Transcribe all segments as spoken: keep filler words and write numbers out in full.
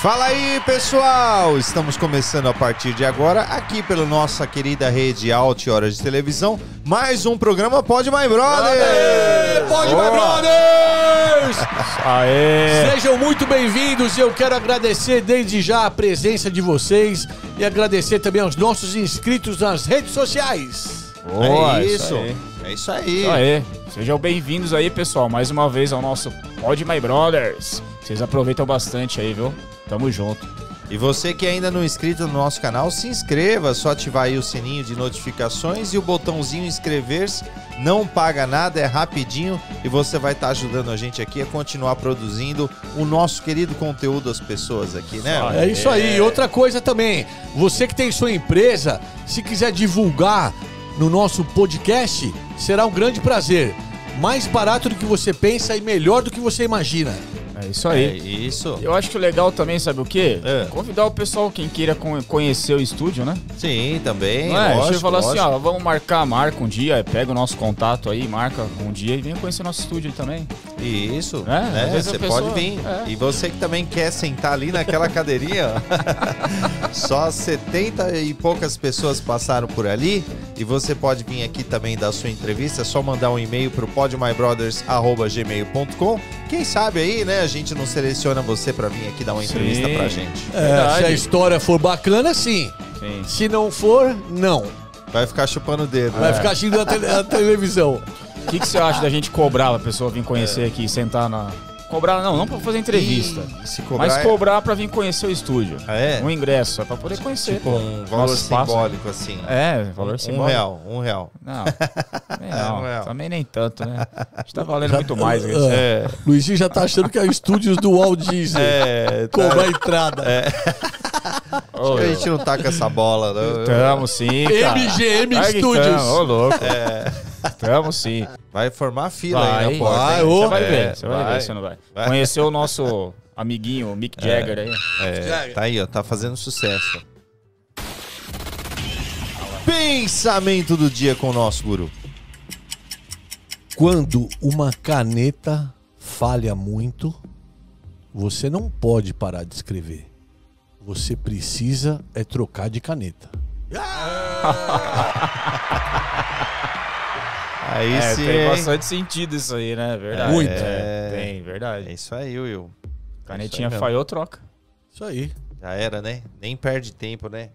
Fala aí, pessoal! Estamos começando a partir de agora, aqui pela nossa querida rede Altiora de televisão, mais um programa Pod My Brothers! Aê, Pod Boa. My Brothers! Aê. Sejam muito bem-vindos e eu quero agradecer desde já a presença de vocês e agradecer também aos nossos inscritos nas redes sociais. Boa, é isso! É isso aí! Isso aí. Sejam bem-vindos aí, pessoal, mais uma vez ao nosso Pod My Brothers. Vocês aproveitam bastante aí, viu? Tamo junto. E você que ainda não é inscrito no nosso canal, se inscreva. É só ativar aí o sininho de notificações e o botãozinho inscrever-se. Não paga nada, é rapidinho. E você vai estar tá ajudando a gente aqui a continuar produzindo o nosso querido conteúdo às pessoas aqui, né? É isso aí. É. Outra coisa também, você que tem sua empresa, se quiser divulgar no nosso podcast, será um grande prazer. Mais barato do que você pensa e melhor do que você imagina. É isso aí. É isso. Eu acho que o legal também, sabe o quê? É. Convidar o pessoal, quem queira conhecer o estúdio, né? Sim, também. Não é? Lógico, falar lógico. Assim, ó, vamos marcar, marca um dia, pega o nosso contato aí, marca um dia e vem conhecer o nosso estúdio também. Isso, é, né? Às vezes você pessoa... pode vir. É. E você que também quer sentar ali naquela cadeirinha, só setenta e poucas pessoas passaram por ali e você pode vir aqui também dar sua entrevista, é só mandar um e-mail pro pod my brothers arroba gmail ponto com. Quem sabe aí, né? A gente não seleciona você pra vir aqui dar uma sim. entrevista pra gente. É, se a história for bacana, sim. sim. Se não for, não. Vai ficar chupando o dedo. Vai é. ficar xingando a, te a televisão. O que, que você acha da gente cobrar a pessoa vir conhecer é. aqui, sentar na... Cobrar não, não pra fazer entrevista, Ih, cobrar mas cobrar é... pra vir conhecer o estúdio. É? Um ingresso, é pra poder conhecer. Tipo, um valor Nosso simbólico, espaço. assim. É, valor um simbólico. Um real, um real. Não, não, um real. Também nem tanto, né? A gente tá valendo já, muito mais. Uh, é. Luizinho já tá achando que é o estúdios do Walt Disney. É, tá... Cobrar a entrada. É. Acho que a gente não tá com essa bola, não. Estamos sim, cara. M G M Ai, Studios. Então, ô, louco. É... Estamos sim. Vai formar fila vai, aí na porta. Vai, você vai ver, é, você vai, vai ver, você não vai. vai. Conhecer o nosso amiguinho, o Mick Jagger é, aí. É, tá aí, ó, tá fazendo sucesso. Pensamento do dia com o nosso guru. Quando uma caneta falha muito, você não pode parar de escrever. Você precisa é trocar de caneta. Aí é, sim, tem bastante sentido isso aí, né? Verdade. Muito. É, tem, verdade. É isso aí, Will. Canetinha é aí falhou, troca. Isso aí. Já era, né? Nem perde tempo, né?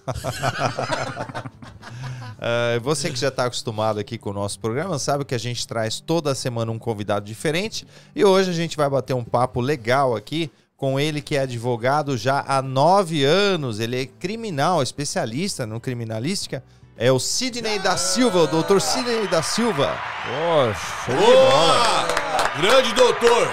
uh, você que já está acostumado aqui com o nosso programa, sabe que a gente traz toda semana um convidado diferente. E hoje a gente vai bater um papo legal aqui com ele que é advogado já há nove anos. Ele é criminal, especialista no criminalística. É o Sidney da Silva, o doutor Sidney da Silva. Poxa, boa! Grande doutor!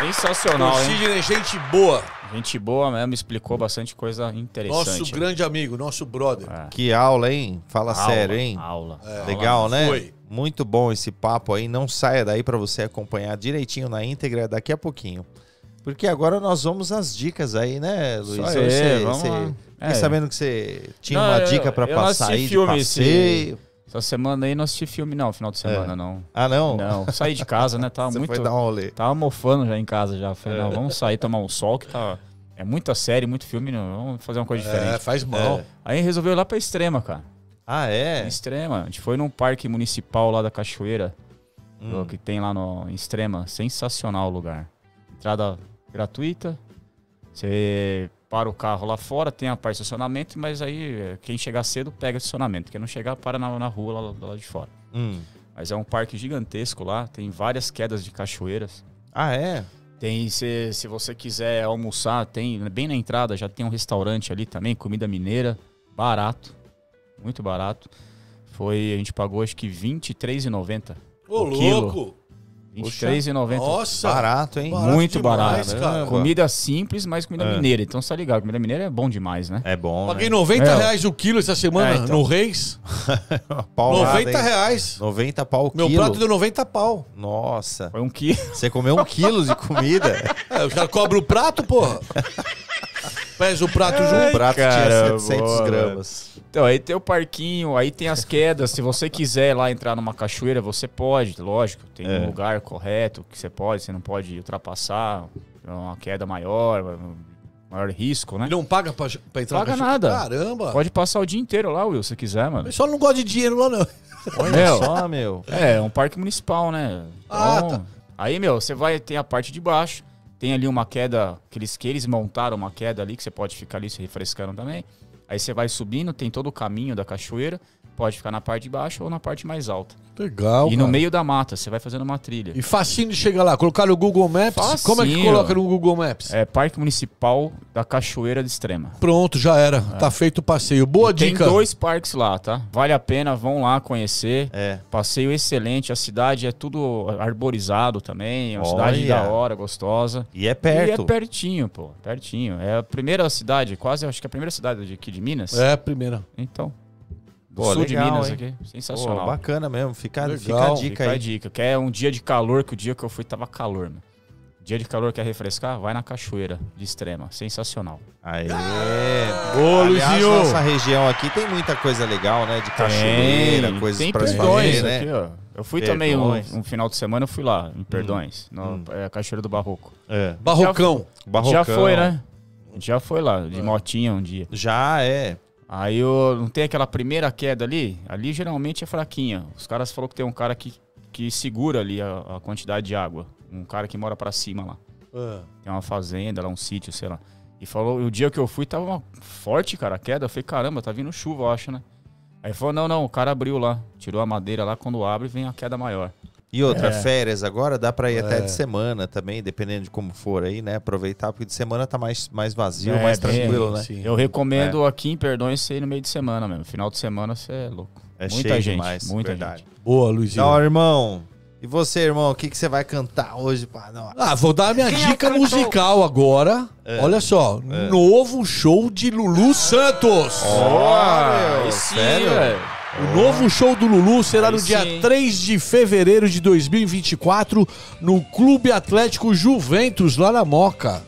Sensacional, hein? Sidney, gente boa. Gente boa mesmo, explicou bastante coisa interessante. Nosso grande amigo, nosso brother. É. Que aula, hein? Fala aula, sério, hein? Aula. É. Legal, aula, né? Foi. Muito bom esse papo aí. Não saia daí para você acompanhar direitinho na íntegra daqui a pouquinho. Porque agora nós vamos às dicas aí, né, Luiz? Isso aí, você, vamos você... lá. Fiquei é. sabendo que você tinha não, uma eu, dica pra passar aí de passeio. Essa semana aí não assisti filme não, final de semana é. não. Ah, não? Não, saí de casa, né? Tava você muito... foi dar um rolê. Tava mofando já em casa já. Falei, é. não, vamos sair, tomar um sol que tá... É muita série, muito filme, não. Vamos fazer uma coisa diferente. É, faz mal. É. Aí resolveu ir lá pra Extrema, cara. Ah, é? Extrema. A gente foi num parque municipal lá da Cachoeira, hum. que tem lá no em Extrema. Sensacional o lugar. Entrada gratuita. Você... para o carro lá fora, tem a parte de estacionamento, mas aí quem chegar cedo pega estacionamento, quem não chegar para na, na rua lá, lá de fora. Hum. Mas é um parque gigantesco lá, tem várias quedas de cachoeiras. Ah, é? Tem, se, se você quiser almoçar, tem bem na entrada, já tem um restaurante ali também, comida mineira, barato, muito barato. Foi, a gente pagou acho que vinte e três reais e noventa centavos. Ô, louco! vinte e três reais e noventa centavos. Nossa! Barato, hein? Barato muito demais, barato. Cara. Comida simples, mas comida é. mineira. Então, você tá ligado. Comida mineira é bom demais, né? É bom, Paguei né? noventa reais o quilo essa semana é, então... no Reis. Paulada, noventa reais. noventa pau o quilo. Meu prato deu noventa pau. Nossa. Foi um quilo. Você comeu um quilo de comida. É, eu já cobro o prato, porra. Pesa o prato Ai, junto. O prato tinha setecentos gramas. Então, aí tem o parquinho, aí tem as quedas. Se você quiser lá entrar numa cachoeira, você pode, lógico. Tem é. um lugar correto que você pode, você não pode ultrapassar. Uma queda maior, maior risco, né? Ele não paga pra, pra entrar paga na Paga nada. Caramba. Pode passar o dia inteiro lá, Will, se quiser, mano. O pessoal não gosta de dinheiro lá, não. Olha só, meu. É, é um parque municipal, né? Então, ah, tá. Aí, meu, você vai ter a parte de baixo. Tem ali uma queda, aqueles que eles montaram uma queda ali, que você pode ficar ali se refrescando também. Aí você vai subindo, tem todo o caminho da cachoeira. Pode ficar na parte de baixo ou na parte mais alta. Legal, E cara. No meio da mata, você vai fazendo uma trilha. E facinho de chegar lá, colocar no Google Maps? Facinho. Como é que coloca no Google Maps? É Parque Municipal da Cachoeira de Extrema. Pronto, já era. É. Tá feito o passeio. Boa e dica. Tem dois parques lá, tá? Vale a pena, vão lá conhecer. É. Passeio excelente. A cidade é tudo arborizado também. É uma Olha. cidade da hora, gostosa. E é perto. E é pertinho, pô. Pertinho. É a primeira cidade, quase, acho que é a primeira cidade aqui de Minas. É a primeira. Então... Pô, sul legal, de Minas, hein? Aqui. Sensacional. Pô, bacana mesmo. Fica, fica a dica fica aí. Fica a dica. Quer um dia de calor, que o dia que eu fui tava calor, mano. Dia de calor, quer refrescar? Vai na Cachoeira de Extrema. Sensacional. Aê! Ô, aliás, Luizinho, nossa região aqui tem muita coisa legal, né? De cachoeira, tem, coisas tem pra Perdões, né? Aqui, ó. Eu fui Perdões. também um, um final de semana, eu fui lá, em Perdões. Hum. Na hum. é, Cachoeira do Barroco. É. Barrocão. Já, Barrocão. Já foi, né? Já foi lá, de é. motinha um dia. Já é. Aí eu, não tem aquela primeira queda ali? Ali geralmente é fraquinha. Os caras falaram que tem um cara que, que segura ali a, a quantidade de água. Um cara que mora pra cima lá. Uh. Tem uma fazenda lá, um sítio, sei lá. E falou, o dia que eu fui tava uma forte, cara, a queda. Eu falei, caramba, tá vindo chuva, eu acho, né? Aí falou, não, não, o cara abriu lá. Tirou a madeira lá, quando abre vem a queda maior. E outra, é. férias agora dá pra ir é. até de semana também, dependendo de como for aí, né? Aproveitar, porque de semana tá mais, mais vazio, é, mais tranquilo, bem, né? Sim. Eu recomendo é. aqui em Perdões você ir no meio de semana mesmo. Final de semana você é louco. É muita cheio gente, demais, muita verdade. Gente. Boa, Luizinho. Então, irmão. E você, irmão, o que, que você vai cantar hoje? Ah, vou dar a minha Quem dica musical agora. É. Olha só, é. novo show de Lulu Santos. Oh, meu, sério, velho. O oh. novo show do Lulu será Aí no dia sim. três de fevereiro de dois mil e vinte e quatro no Clube Atlético Juventus, lá na Moca.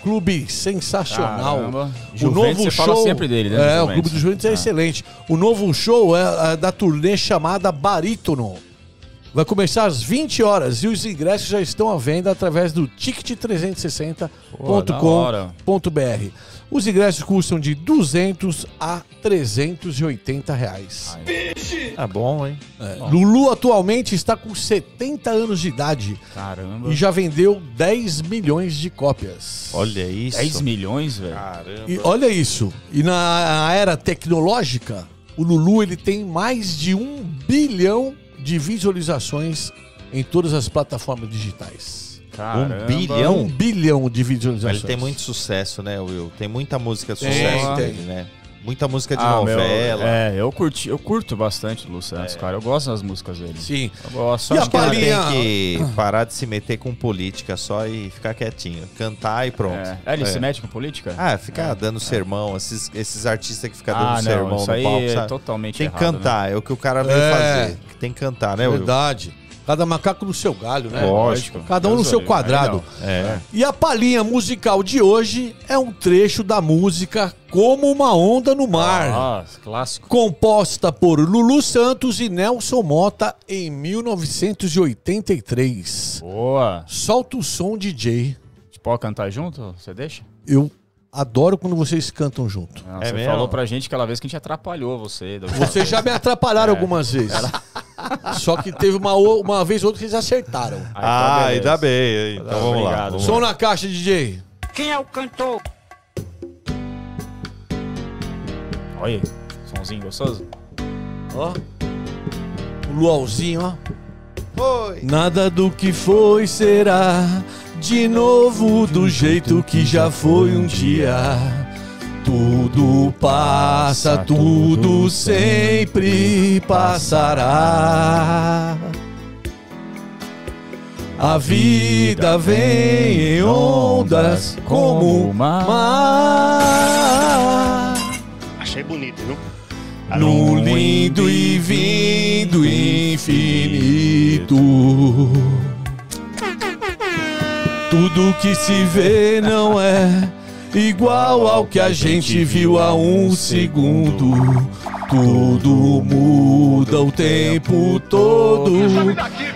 Clube sensacional. Caramba. O Juventus, novo show fala sempre dele, né? É, o Clube do Juventus ah. é excelente. O novo show é, é da turnê chamada Barítono. Vai começar às vinte horas e os ingressos já estão à venda através do ticket trezentos e sessenta ponto com ponto br. Os ingressos custam de duzentos a trezentos e oitenta reais. Tá bom, hein? É. Bom. Lulu atualmente está com setenta anos de idade. Caramba. E já vendeu dez milhões de cópias. Olha isso. dez milhões, velho? Caramba. E olha isso. E na era tecnológica, o Lulu ele tem mais de um bilhão de visualizações em todas as plataformas digitais. Caramba. Um bilhão? Um bilhão de visualizações. Ele tem muito sucesso, né, Will? Tem muita música de sucesso dele, né? Muita música de ah, novela. Meu, é, eu, curti, eu curto bastante o Lulu Santos, é. cara. Eu gosto das músicas dele. Sim. Eu gosto. E acho a que palinha... ele tem que parar de se meter com política só e ficar quietinho. Cantar e pronto. É, é ele é. se mete com política? Ah, ficar é. dando é. sermão. Esses, esses artistas que ficam ah, dando não, sermão isso no palco, é sabe? Totalmente tem errado, que cantar, né? É o que o cara veio é. fazer. Tem que cantar, né, Will? Verdade. Cada macaco no seu galho, né? Lógico. Cada um no seu quadrado. É. E a palhinha musical de hoje é um trecho da música Como Uma Onda no Mar. Ah, clássico. Composta por Lulu Santos e Nelson Mota em mil novecentos e oitenta e três. Boa. Solta o som, D J. A gente pode cantar junto? Você deixa? Eu... adoro quando vocês cantam junto. Não, você é falou pra gente aquela vez que a gente atrapalhou você. Vocês já me atrapalharam é. algumas vezes. Era... Só que teve uma, uma vez ou outra que eles acertaram. Aí, ah, ainda tá bem. Então, então vamos obrigado, lá. Som na caixa, D J. Quem é o cantor? Olha aí, somzinho gostoso. Ó. O luauzinho, ó. Oi. Nada do que foi será... de novo do jeito que já foi um dia. Tudo passa, tudo sempre passará. A vida vem em ondas como o mar. Achei bonito, viu? Num lindo e vindo infinito. Tudo que se vê não é igual ao que a gente viu há um segundo. Tudo muda o tempo todo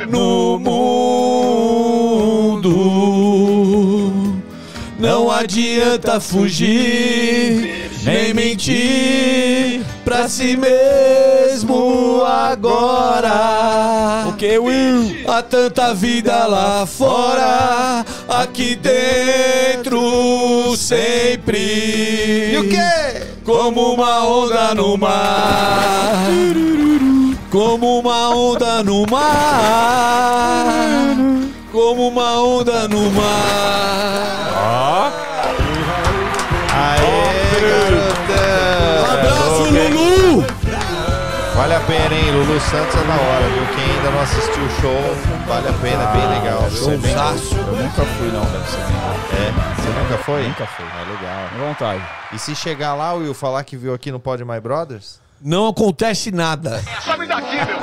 no mundo. Não adianta fugir, nem mentir pra si mesmo agora. Porque, Will, há tanta vida lá fora, aqui dentro sempre. E o quê? Como uma onda no mar, como uma onda no mar, como uma onda no mar. Ó. Aê, garotão. Um abraço, okay. Lulu. Vale a pena, hein? Lulu Santos é da hora, viu? Quem ainda não assistiu o show, vale a pena, ah, bem legal. Show bem... Eu nunca fui, não, deve ser bem legal. É? Você nunca foi? Nunca fui. É legal. É vontade. E se chegar lá, Will, falar que viu aqui no Pod My Brothers? Não acontece nada. Sobe daqui, meu.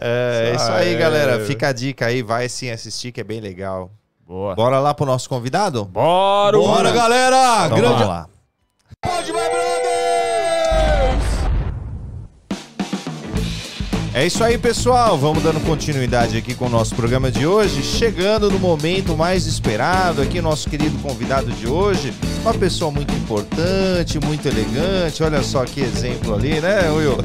É, é isso aí, galera. Fica a dica aí. Vai sim assistir, que é bem legal. Boa. Bora lá pro nosso convidado? Bora! Bora, galera! Então, grande... Vamos lá. Pod My Brothers! É isso aí, pessoal. Vamos dando continuidade aqui com o nosso programa de hoje. Chegando no momento mais esperado aqui, nosso querido convidado de hoje. Uma pessoa muito importante, muito elegante. Olha só que exemplo ali, né, Will?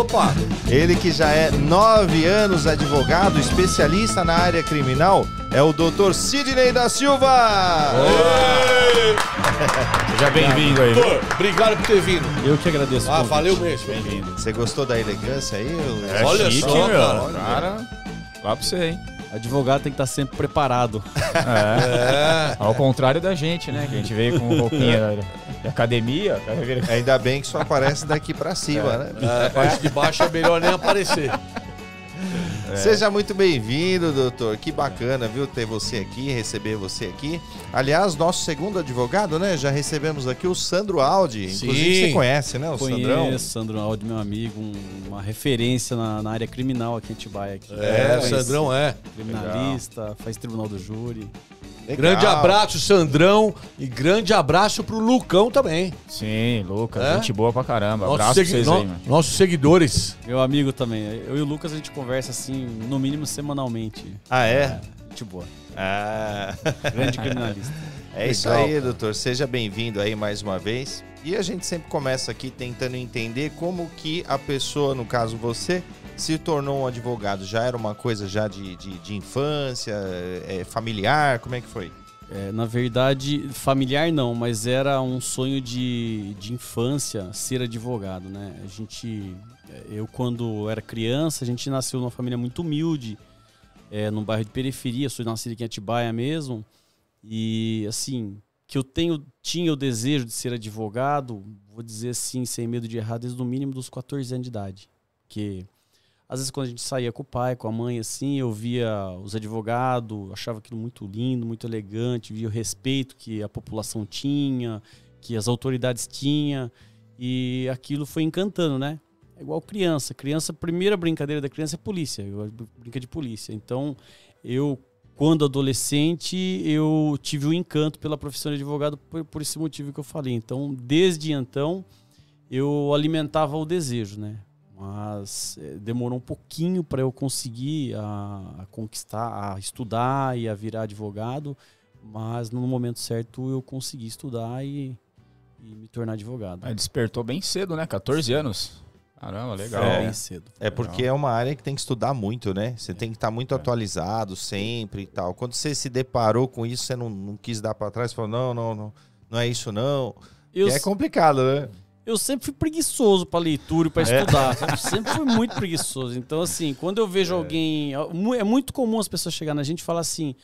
Opa! Ele que já é nove anos advogado, especialista na área criminal, é o doutor Sidney da Silva! Oi! Seja bem-vindo aí. Doutor, obrigado por ter vindo. Eu que agradeço. Ah, valeu mesmo. Bem-vindo. Você gostou da elegância aí? É, olha chique, só, meu. Cara, lá pra você, hein? Advogado tem que estar sempre preparado. É. É. Ao contrário da gente, né? Que a gente veio com roupinha de academia. Ainda bem que só aparece daqui pra cima, é, né? É, a parte de baixo é melhor nem aparecer. É. Seja muito bem-vindo, doutor. Que bacana, viu, ter você aqui, receber você aqui. Aliás, nosso segundo advogado, né? Já recebemos aqui o Sandro Aldi. Sim. Inclusive, você conhece, né? O Conheço, Sandrão. Sandro Aldi, meu amigo, um, uma referência na, na área criminal aqui em Atibaia. Aqui. É, é, o Sandrão é. Criminalista, legal. Faz tribunal do júri. Legal. Grande abraço, Sandrão, e grande abraço pro Lucão também. Sim, Lucas, é? Gente boa pra caramba. Nosso abraço pra vocês no aí, mano. Nossos seguidores. Meu amigo também. Eu e o Lucas, a gente conversa assim, no mínimo semanalmente. Ah, é? É, gente boa. Ah. Grande criminalista. É isso legal, aí, doutor. Seja bem-vindo aí mais uma vez. E a gente sempre começa aqui tentando entender como que a pessoa, no caso você, se tornou um advogado. Já era uma coisa já de, de, de infância, é, familiar, como é que foi? É, na verdade, familiar não, mas era um sonho de, de infância ser advogado, né? A gente, eu quando era criança, a gente nasceu numa família muito humilde, é, num bairro de periferia, sou nascido aqui em Atibaia mesmo, e assim, que eu tenho, tinha o desejo de ser advogado, vou dizer assim, sem medo de errar, desde o mínimo dos quatorze anos de idade, que... Às vezes quando a gente saía com o pai, com a mãe, assim, eu via os advogados, achava aquilo muito lindo, muito elegante, via o respeito que a população tinha, que as autoridades tinham, e aquilo foi encantando, né? É igual criança. Criança, a primeira brincadeira da criança é polícia, eu brinca de polícia. Então, eu, quando adolescente, eu tive um encanto pela profissão de advogado por, por esse motivo que eu falei. Então, desde então, eu alimentava o desejo, né? Mas demorou um pouquinho para eu conseguir a, a conquistar, a estudar e a virar advogado, mas no momento certo eu consegui estudar e, e me tornar advogado. Aí despertou bem cedo, né? quatorze anos. Caramba, legal. É, bem cedo. É porque é uma área que tem que estudar muito, né? Você é, tem que estar muito é. atualizado sempre e tal. Quando você se deparou com isso, você não, não quis dar para trás, falou, não, não, não, não é isso não. Eu... É complicado, né? Eu sempre fui preguiçoso para leitura e para estudar. É. Eu sempre fui muito preguiçoso. Então, assim, quando eu vejo é. alguém... É muito comum as pessoas chegarem na gente e falar assim,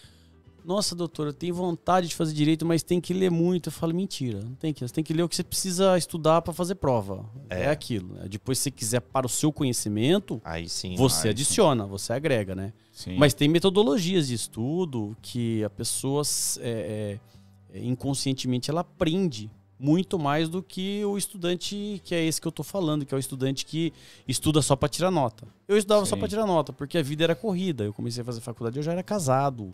nossa, doutora, eu tenho vontade de fazer direito, mas tem que ler muito. Eu falo, mentira, não tem que. Você tem que ler o que você precisa estudar para fazer prova. É, é aquilo. Né? Depois, se você quiser para o seu conhecimento, aí sim, você aí adiciona, sim. você agrega, né? Sim. Mas tem metodologias de estudo que a pessoa é, é, inconscientemente ela aprende muito mais do que o estudante, que é esse que eu tô falando, que é o estudante que estuda só para tirar nota. Eu estudava Sim. só para tirar nota, porque a vida era corrida. Eu comecei a fazer faculdade, eu já era casado,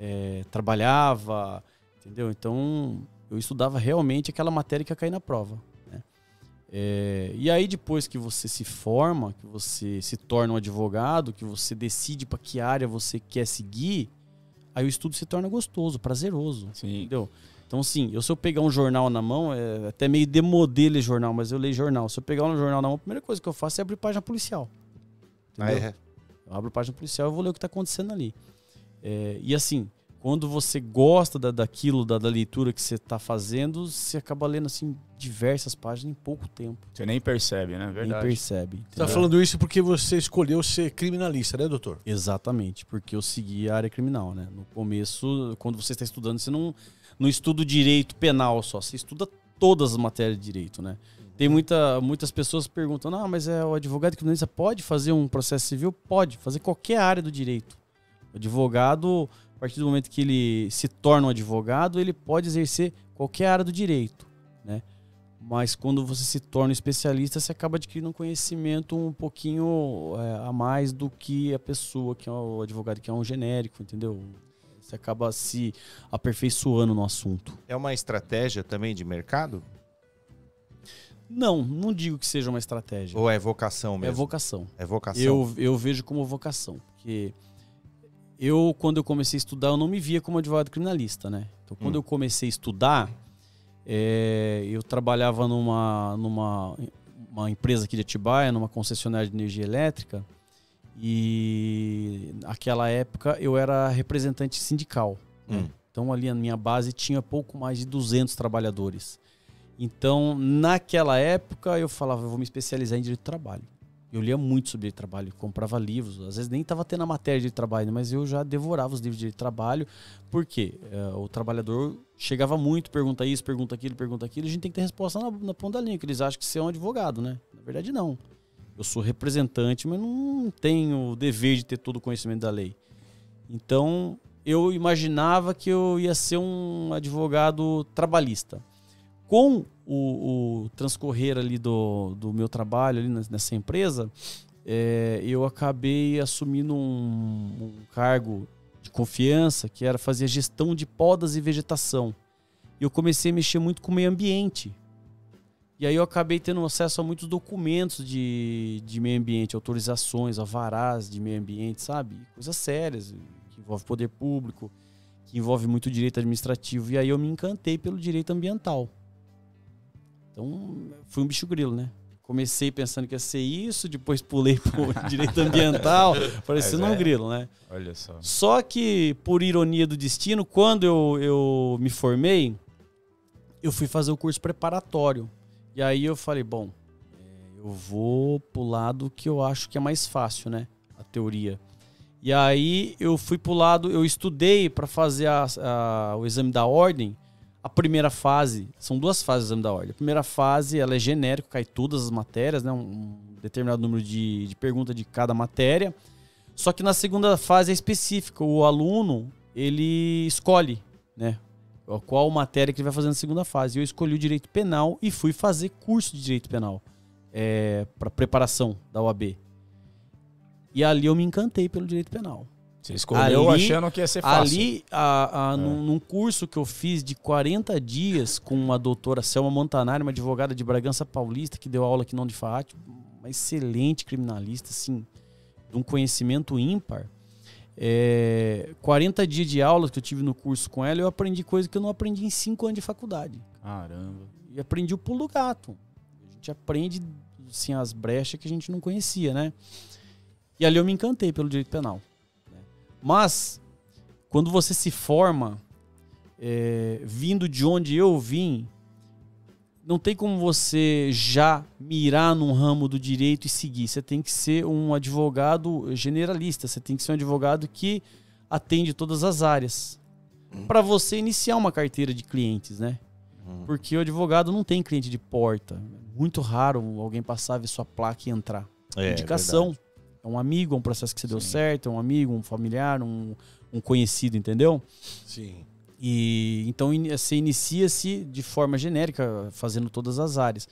é, trabalhava, entendeu? Então, eu estudava realmente aquela matéria que ia cair na prova. Né? É, e aí, depois que você se forma, que você se torna um advogado, que você decide para que área você quer seguir, Aí o estudo se torna gostoso, prazeroso. Sim. Entendeu? Então, assim, eu, se eu pegar um jornal na mão, é até meio demodê ler jornal, mas eu leio jornal. Se eu pegar um jornal na mão, a primeira coisa que eu faço é abrir página policial. Entendeu? Ah, é. Eu abro página policial e vou ler o que está acontecendo ali. É, e assim, quando você gosta da, daquilo, da, da leitura que você está fazendo, você acaba lendo assim diversas páginas em pouco tempo. Você nem percebe, né? Verdade. Nem percebe. Entendeu? Você está falando isso porque você escolheu ser criminalista, né, doutor? Exatamente, porque eu segui a área criminal, né? No começo, quando você está estudando, você não, não estuda o direito penal só, você estuda todas as matérias de direito, né? Tem muita, muitas pessoas perguntando, ah, mas é o advogado criminalista pode fazer um processo civil? Pode, fazer qualquer área do direito. O advogado, a partir do momento que ele se torna um advogado, ele pode exercer qualquer área do direito, né? Mas quando você se torna um especialista, você acaba adquirindo um conhecimento um pouquinho é, a mais do que a pessoa, que é o advogado, que é um genérico, entendeu? Você acaba se aperfeiçoando no assunto. É uma estratégia também de mercado? Não, não digo que seja uma estratégia. Ou é vocação mesmo? É vocação. É vocação. Eu, eu vejo como vocação, porque eu, quando eu comecei a estudar, eu não me via como advogado criminalista, né? Então, quando hum. eu comecei a estudar, é, eu trabalhava numa, numa uma empresa aqui de Atibaia, numa concessionária de energia elétrica, e naquela época eu era representante sindical. Hum. Né? Então, ali na minha base tinha pouco mais de duzentos trabalhadores. Então, naquela época, eu falava, eu vou me especializar em direito do trabalho. Eu lia muito sobre direito do trabalho, comprava livros. Às vezes nem estava tendo a matéria de direito do trabalho, mas eu já devorava os livros de direito do trabalho. Por quê? O trabalhador chegava muito, pergunta isso, pergunta aquilo, pergunta aquilo. A gente tem que ter resposta na, na ponta da linha, que eles acham que você é um advogado, né? Na verdade, não. Eu sou representante, mas não tenho o dever de ter todo o conhecimento da lei. Então, eu imaginava que eu ia ser um advogado trabalhista. Com o, o transcorrer ali do, do meu trabalho ali nessa empresa, é, eu acabei assumindo um, um cargo de confiança, que era fazer gestão de podas e vegetação. E eu comecei a mexer muito com o meio ambiente. E aí eu acabei tendo acesso a muitos documentos de, de meio ambiente, autorizações, alvarás de meio ambiente, sabe? Coisas sérias, que envolve poder público, que envolve muito direito administrativo. E aí eu me encantei pelo direito ambiental. Então, fui um bicho grilo, né? Comecei pensando que ia ser isso, depois pulei pro direito ambiental, parecendo é, um grilo, né? Olha só. Só que, por ironia do destino, quando eu, eu me formei, eu fui fazer o curso preparatório. E aí eu falei, bom, eu vou pro lado que eu acho que é mais fácil, né? A teoria. E aí eu fui pro lado, eu estudei para fazer a, a, o exame da ordem. A primeira fase, são duas fases do exame da ordem. A primeira fase, ela é genérica, cai todas as matérias, né? Um determinado número de, de perguntas de cada matéria. Só que na segunda fase é específica. O aluno, ele escolhe, né? Qual matéria que ele vai fazer na segunda fase. Eu escolhi o direito penal e fui fazer curso de direito penal é, para preparação da O A B. E ali eu me encantei pelo direito penal. Você escolheu ali, achando que ia ser fácil. Ali, a, a, é. num, num curso que eu fiz de quarenta dias com uma doutora Selma Montanari, uma advogada de Bragança Paulista, que deu aula aqui no Núcleo de Fati, uma excelente criminalista, assim, de um conhecimento ímpar. É, quarenta dias de aulas que eu tive no curso com ela, eu aprendi coisa que eu não aprendi em cinco anos de faculdade. Caramba. E aprendi o pulo do gato. A gente aprende, assim, as brechas que a gente não conhecia, né? E ali eu me encantei pelo direito penal. Mas, quando você se forma, é, vindo de onde eu vim, não tem como você já mirar num ramo do direito e seguir. Você tem que ser um advogado generalista, você tem que ser um advogado que atende todas as áreas. Hum. Para você iniciar uma carteira de clientes, né? Hum. Porque o advogado não tem cliente de porta. Muito raro alguém passar, ver sua placa e entrar. É, indicação. É um amigo, um processo que você deu certo, um amigo, um familiar, um, um conhecido, entendeu? Sim. E então você inicia-se de forma genérica, fazendo todas as áreas.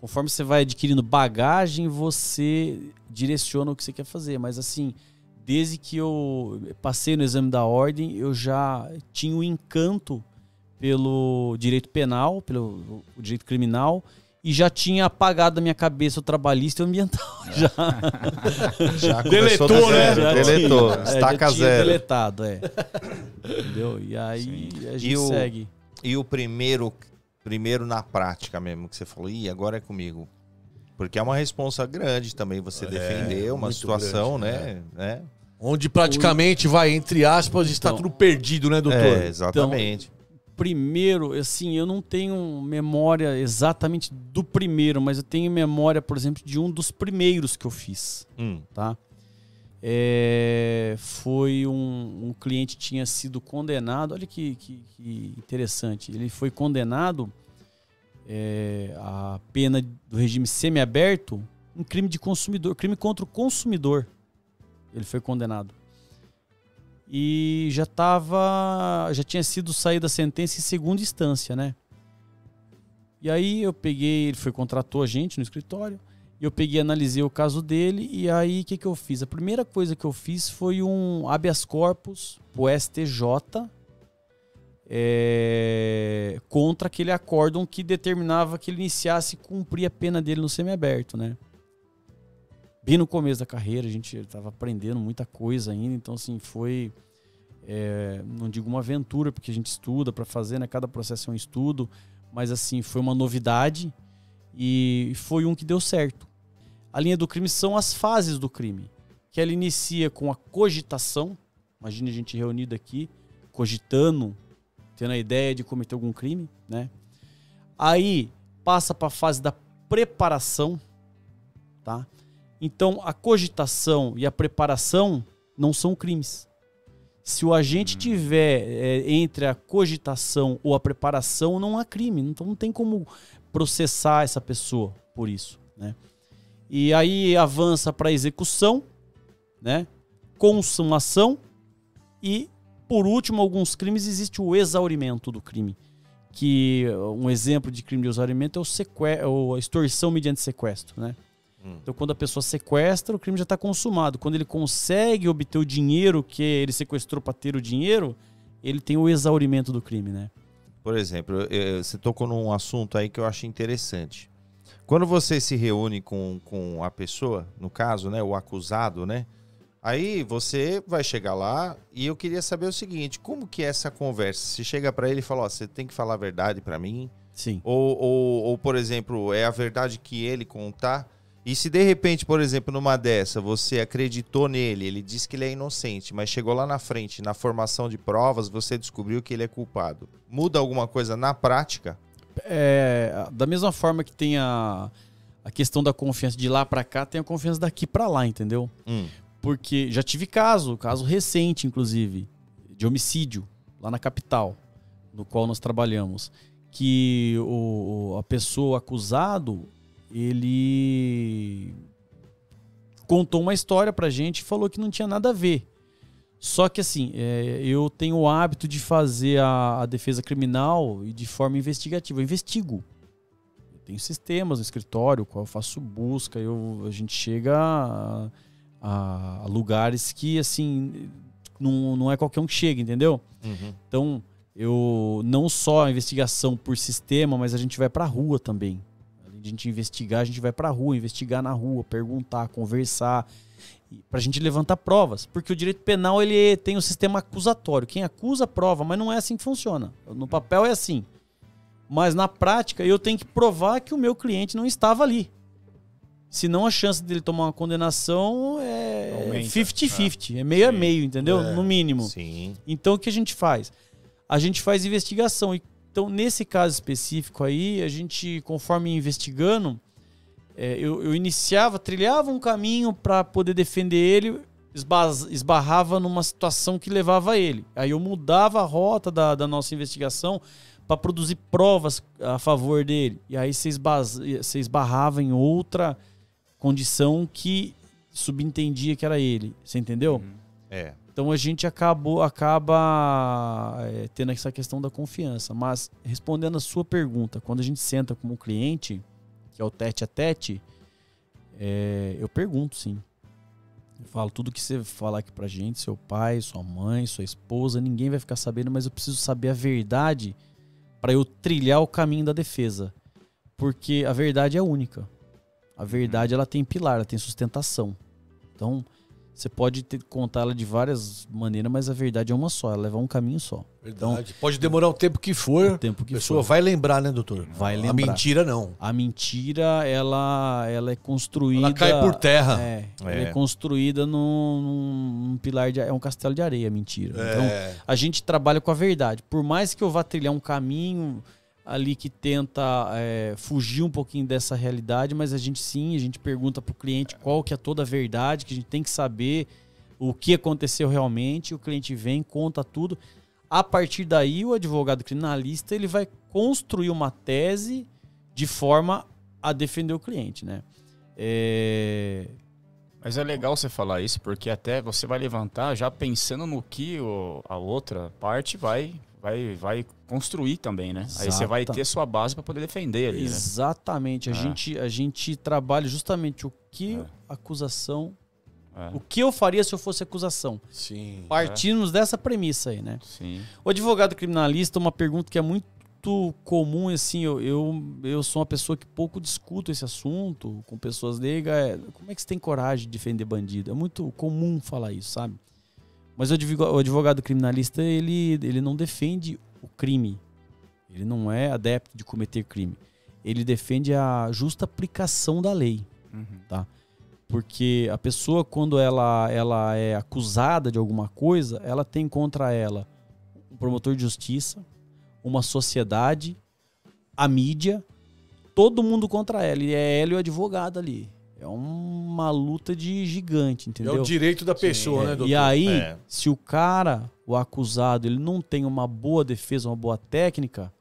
Conforme você vai adquirindo bagagem, você direciona o que você quer fazer. Mas assim, desde que eu passei no exame da ordem, eu já tinha um encanto pelo direito penal, pelo o direito criminal e já tinha apagado da minha cabeça o trabalhista e o ambiental. É. Já. já deletou, zero, né? Já deletou. Tinha, estaca é, já zero. Deletado, é. Entendeu? E aí Sim. a gente e o, segue. E o primeiro, primeiro na prática mesmo, que você falou, ih, agora é comigo. Porque é uma responsa grande também você é, defender uma situação, grande, né? né? É. Onde praticamente vai, entre aspas, está então, tudo perdido, né, doutor? É, exatamente. Então, primeiro, assim, eu não tenho memória exatamente do primeiro, mas eu tenho memória, por exemplo, de um dos primeiros que eu fiz. Hum. Tá? É, foi um, um cliente que tinha sido condenado, olha que, que, que interessante, ele foi condenado é, a pena do regime semiaberto, um crime de consumidor, crime contra o consumidor. Ele foi condenado. E já tava, já tinha sido saída a sentença em segunda instância, né? E aí eu peguei, ele foi, contratou a gente no escritório, e eu peguei, analisei o caso dele, e aí o que que eu fiz? A primeira coisa que eu fiz foi um habeas corpus pro S T J é, contra aquele acórdão que determinava que ele iniciasse e cumprir a pena dele no semiaberto, né? Bem no começo da carreira, a gente estava aprendendo muita coisa ainda, então assim, foi, é, não digo uma aventura, porque a gente estuda para fazer, né? Cada processo é um estudo, mas assim, foi uma novidade e foi um que deu certo. A linha do crime são as fases do crime, que ela inicia com a cogitação, imagina a gente reunido aqui, cogitando, tendo a ideia de cometer algum crime, né? Aí passa para a fase da preparação, tá? Então, a cogitação e a preparação não são crimes. Se o agente hum. tiver é, entre a cogitação ou a preparação, não há crime. Então, não tem como processar essa pessoa por isso, né? E aí avança para a execução, né? Consumação e, por último, alguns crimes existe o exaurimento do crime. Que um exemplo de crime de exaurimento é o sequestro, é o extorsão mediante sequestro, né? Então, quando a pessoa sequestra, o crime já está consumado. Quando ele consegue obter o dinheiro que ele sequestrou para ter o dinheiro, ele tem o exaurimento do crime, né? Por exemplo, você tocou num assunto aí que eu acho interessante. Quando você se reúne com, com a pessoa, no caso, né, o acusado, né? Aí você vai chegar lá e eu queria saber o seguinte, como que é essa conversa? Você chega para ele e fala, ó, você tem que falar a verdade para mim? Sim. Ou, ou, ou, por exemplo, é a verdade que ele contar? E se de repente, por exemplo, numa dessa, você acreditou nele, ele disse que ele é inocente, mas chegou lá na frente, na formação de provas, você descobriu que ele é culpado. Muda alguma coisa na prática? É, da mesma forma que tem a, a questão da confiança de lá pra cá, tem a confiança daqui pra lá, entendeu? Hum. Porque já tive caso, caso recente, inclusive, de homicídio, lá na capital, no qual nós trabalhamos, que o, a pessoa acusado... ele contou uma história pra gente e falou que não tinha nada a ver. Só que assim, é, eu tenho o hábito de fazer a, a defesa criminal e de forma investigativa. Eu investigo. Eu tenho sistemas no escritório, qual eu faço busca, eu, a gente chega a, a, a lugares que assim, não, não é qualquer um que chega, entendeu? Uhum. Então, eu não só a investigação por sistema, mas a gente vai pra rua também. De a gente investigar, a gente vai pra rua, investigar na rua, perguntar, conversar, pra gente levantar provas. Porque o direito penal, ele tem um sistema acusatório. Quem acusa, prova, mas não é assim que funciona. No papel é assim. Mas na prática, eu tenho que provar que o meu cliente não estava ali. Senão a chance dele tomar uma condenação é cinquenta cinquenta, é meio a meio, entendeu? É, no mínimo. Sim. Então o que a gente faz? A gente faz investigação e então, nesse caso específico aí, a gente, conforme investigando, é, eu, eu iniciava, trilhava um caminho para poder defender ele, esbarrava numa situação que levava a ele. Aí eu mudava a rota da, da nossa investigação para produzir provas a favor dele. E aí você, esbaz, você esbarrava em outra condição que subentendia que era ele. Você entendeu? É. Então a gente acabou, acaba é, tendo essa questão da confiança. Mas respondendo a sua pergunta, quando a gente senta como cliente, que é o tete a tete, é, eu pergunto sim. Eu falo tudo que você falar aqui pra gente, seu pai, sua mãe, sua esposa, ninguém vai ficar sabendo, mas eu preciso saber a verdade para eu trilhar o caminho da defesa. porque a verdade é única. A verdade, ela tem pilar, ela tem sustentação. Então, você pode ter, contar ela de várias maneiras, mas a verdade é uma só, ela leva um caminho só. Verdade. Então, pode demorar o tempo que for, o tempo que a pessoa for. Vai lembrar, né, doutor? Vai lembrar. A mentira não. A mentira, ela, ela é construída... Ela cai por terra. É, é. Ela é construída num, num pilar, de, é um castelo de areia, a mentira. É. Então, a gente trabalha com a verdade. Por mais que eu vá trilhar um caminho... ali que tenta é, fugir um pouquinho dessa realidade, mas a gente sim, a gente pergunta para o cliente qual que é toda a verdade, que a gente tem que saber o que aconteceu realmente, o cliente vem, conta tudo. A partir daí, o advogado criminalista ele vai construir uma tese de forma a defender o cliente, né? É... Mas é legal você falar isso, porque até você vai levantar já pensando no que a outra parte vai... Vai, vai construir também, né? Exata. Aí você vai ter sua base para poder defender ali, né? Exatamente. A, é. gente, a gente trabalha justamente o que é. acusação... É. O que eu faria se eu fosse acusação. Sim. Partimos é. dessa premissa aí, né? Sim. O advogado criminalista, uma pergunta que é muito comum, assim, eu, eu, eu sou uma pessoa que pouco discuto esse assunto com pessoas leigas, é, como é que você tem coragem de defender bandido? É muito comum falar isso, sabe? Mas o advogado criminalista, ele, ele não defende o crime. Ele não é adepto de cometer crime. Ele defende a justa aplicação da lei. Uhum. Tá? Porque a pessoa, quando ela, ela é acusada de alguma coisa, ela tem contra ela um promotor de justiça, uma sociedade, a mídia, todo mundo contra ela. E é ela e o advogado ali. É uma luta de gigante, entendeu? É o direito da pessoa, sim, né, doutor? E aí, é. se o cara, o acusado, ele não tem uma boa defesa, uma boa técnica,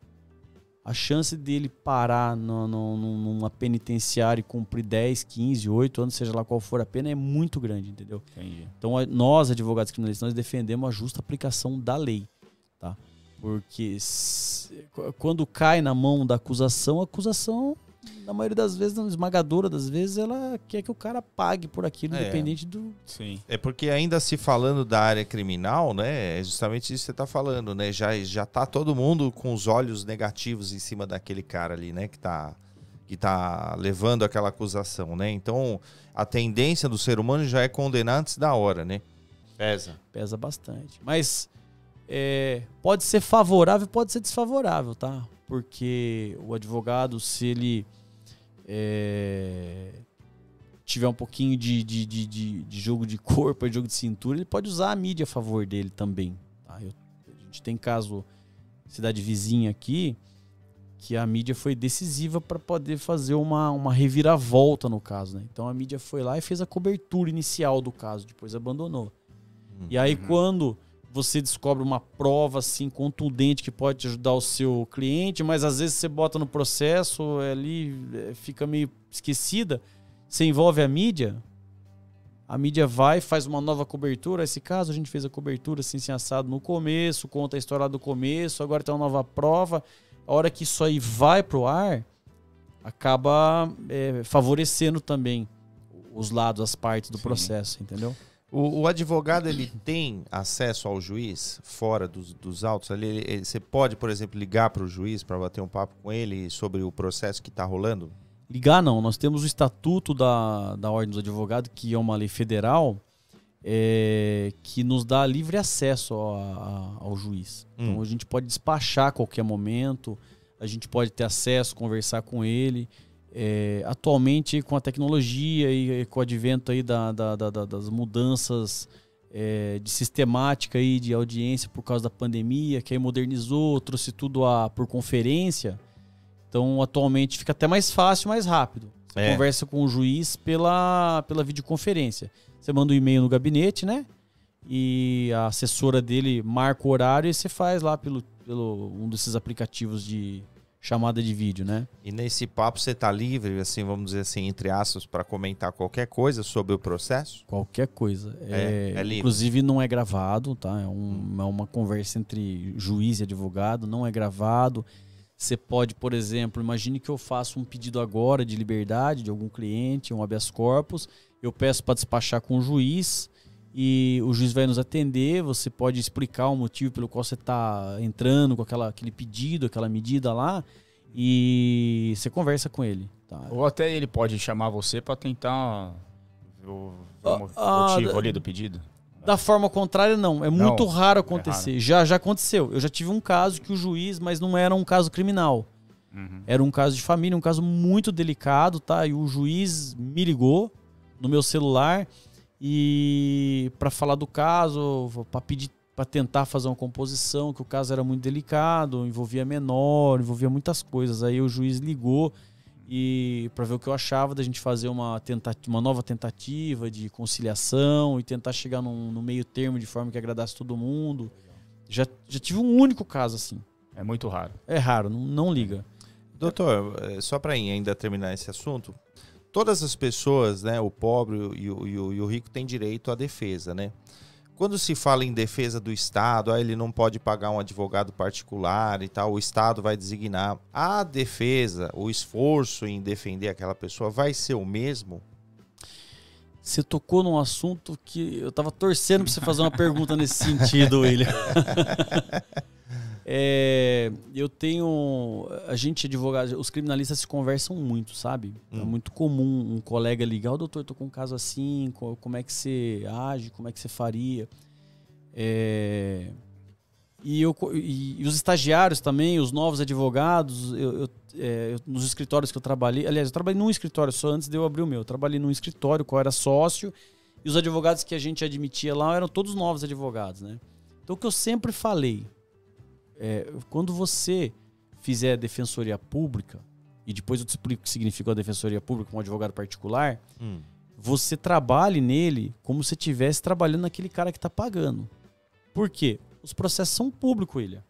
a chance dele parar no, no, numa penitenciária e cumprir dez, quinze, oito anos, seja lá qual for a pena, é muito grande, entendeu? Entendi. Então, nós, advogados criminalistas, nós defendemos a justa aplicação da lei, tá? Porque se, quando cai na mão da acusação, a acusação... na maioria das vezes, na esmagadora das vezes, ela quer que o cara pague por aquilo, é, independente do... Sim. É porque ainda se falando da área criminal, né, é justamente isso que você está falando, né, já, já tá todo mundo com os olhos negativos em cima daquele cara ali, né, que tá, que tá levando aquela acusação, né, então a tendência do ser humano já é condenar antes da hora, né. Pesa. Pesa bastante, mas é, pode ser favorável, pode ser desfavorável, tá, porque o advogado, se ele... É, tiver um pouquinho de, de, de, de, de jogo de corpo, de jogo de cintura, ele pode usar a mídia a favor dele também. Tá? Eu, a gente tem caso, cidade vizinha aqui, que a mídia foi decisiva para poder fazer uma, uma reviravolta no caso. Né? Então a mídia foi lá e fez a cobertura inicial do caso, depois abandonou. Uhum. E aí quando você descobre uma prova assim contundente que pode te ajudar o seu cliente, mas às vezes você bota no processo, ali fica meio esquecida, você envolve a mídia, a mídia vai, faz uma nova cobertura, esse caso a gente fez a cobertura assim, assim assado no começo, conta a história do começo, agora tem uma nova prova, a hora que isso aí vai pro ar, acaba é, favorecendo também os lados, as partes do Sim. processo, entendeu? O, o advogado, ele tem acesso ao juiz fora dos, dos autos? Ele, ele, ele, você pode, por exemplo, ligar para o juiz para bater um papo com ele sobre o processo que está rolando? Ligar não. Nós temos o Estatuto da, da Ordem dos Advogados, que é uma lei federal, é, que nos dá livre acesso a, a, ao juiz. Hum. Então a gente pode despachar a qualquer momento, a gente pode ter acesso, conversar com ele... É, atualmente, com a tecnologia e, e com o advento aí da, da, da, das mudanças é, de sistemática aí de audiência por causa da pandemia, que aí modernizou, trouxe tudo a, por conferência. Então, atualmente, fica até mais fácil, mais rápido. Você é. conversa com o juiz pela, pela videoconferência. Você manda um e-mail no gabinete, né? E a assessora dele marca o horário e você faz lá pelo, pelo um desses aplicativos de... chamada de vídeo, né? E nesse papo você tá livre, assim, vamos dizer assim, entre aspas, para comentar qualquer coisa sobre o processo? Qualquer coisa. É, é, é livre. Inclusive não é gravado, tá? É, um, é uma conversa entre juiz e advogado, não é gravado. Você pode, por exemplo, imagine que eu faço um pedido agora de liberdade de algum cliente, um habeas corpus, eu peço para despachar com o juiz e o juiz vai nos atender, você pode explicar o motivo pelo qual você está entrando com aquela, aquele pedido, aquela medida lá, e você conversa com ele. Tá? Ou até ele pode chamar você para tentar o, o ah, motivo ah, ali do pedido. Da forma contrária, não. É muito não, raro acontecer. É raro. Já, já aconteceu. Eu já tive um caso que o juiz, mas não era um caso criminal. Uhum. Era um caso de família, um caso muito delicado, tá? E o juiz me ligou no meu celular e para falar do caso, para pedir, para tentar fazer uma composição, que o caso era muito delicado, envolvia menor, envolvia muitas coisas. Aí o juiz ligou e para ver o que eu achava da gente fazer uma, tentativa, uma nova tentativa de conciliação e tentar chegar num, no meio termo de forma que agradasse todo mundo. Já, já tive um único caso assim. É muito raro. É raro, não, não liga. Doutor, só para ainda terminar esse assunto, todas as pessoas, né, o pobre e o, e, o, e o rico têm direito à defesa, né? Quando se fala em defesa do Estado, ah, ele não pode pagar um advogado particular e tal, o Estado vai designar. A defesa, o esforço em defender aquela pessoa vai ser o mesmo? Você tocou num assunto que eu estava torcendo para você fazer uma pergunta nesse sentido, William. É, eu tenho... A gente, advogado, os criminalistas se conversam muito, sabe? Hum. É muito comum um colega ligar, oh, doutor, eu tô com um caso assim, como é que você age, como é que você faria? É, e, eu, e, e os estagiários também, os novos advogados, eu, eu, é, eu, nos escritórios que eu trabalhei... Aliás, eu trabalhei num escritório só antes de eu abrir o meu. Eu trabalhei num escritório qual era sócio e os advogados que a gente admitia lá eram todos novos advogados, né? Então, o que eu sempre falei... É, quando você fizer a defensoria pública, e depois eu te explico o que significa a defensoria pública com um advogado particular, hum. você trabalhe nele como se estivesse trabalhando naquele cara que está pagando. Por quê? Os processos são públicos, William.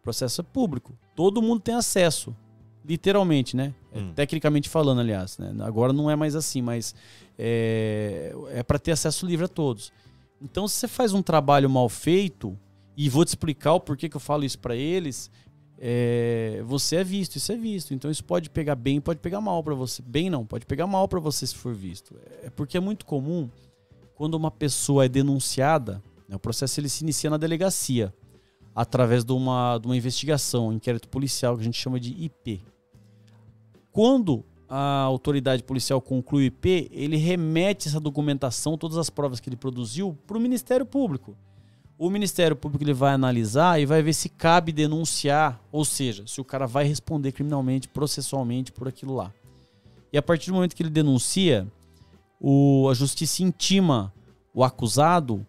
O processo é público. Todo mundo tem acesso. Literalmente, né? Hum. Tecnicamente falando, aliás. Né? Agora não é mais assim, mas é, é para ter acesso livre a todos. Então, se você faz um trabalho mal feito... E vou te explicar o porquê que eu falo isso para eles. É, você é visto, isso é visto. Então isso pode pegar bem, pode pegar mal para você. Bem não, pode pegar mal para você se for visto. É porque é muito comum quando uma pessoa é denunciada, né, o processo ele se inicia na delegacia, através de uma, de uma investigação, um inquérito policial que a gente chama de I P. Quando a autoridade policial conclui o I P, ele remete essa documentação, todas as provas que ele produziu, para o Ministério Público. O Ministério Público ele vai analisar e vai ver se cabe denunciar, ou seja, se o cara vai responder criminalmente, processualmente por aquilo lá. E a partir do momento que ele denuncia, o, a justiça intima o acusado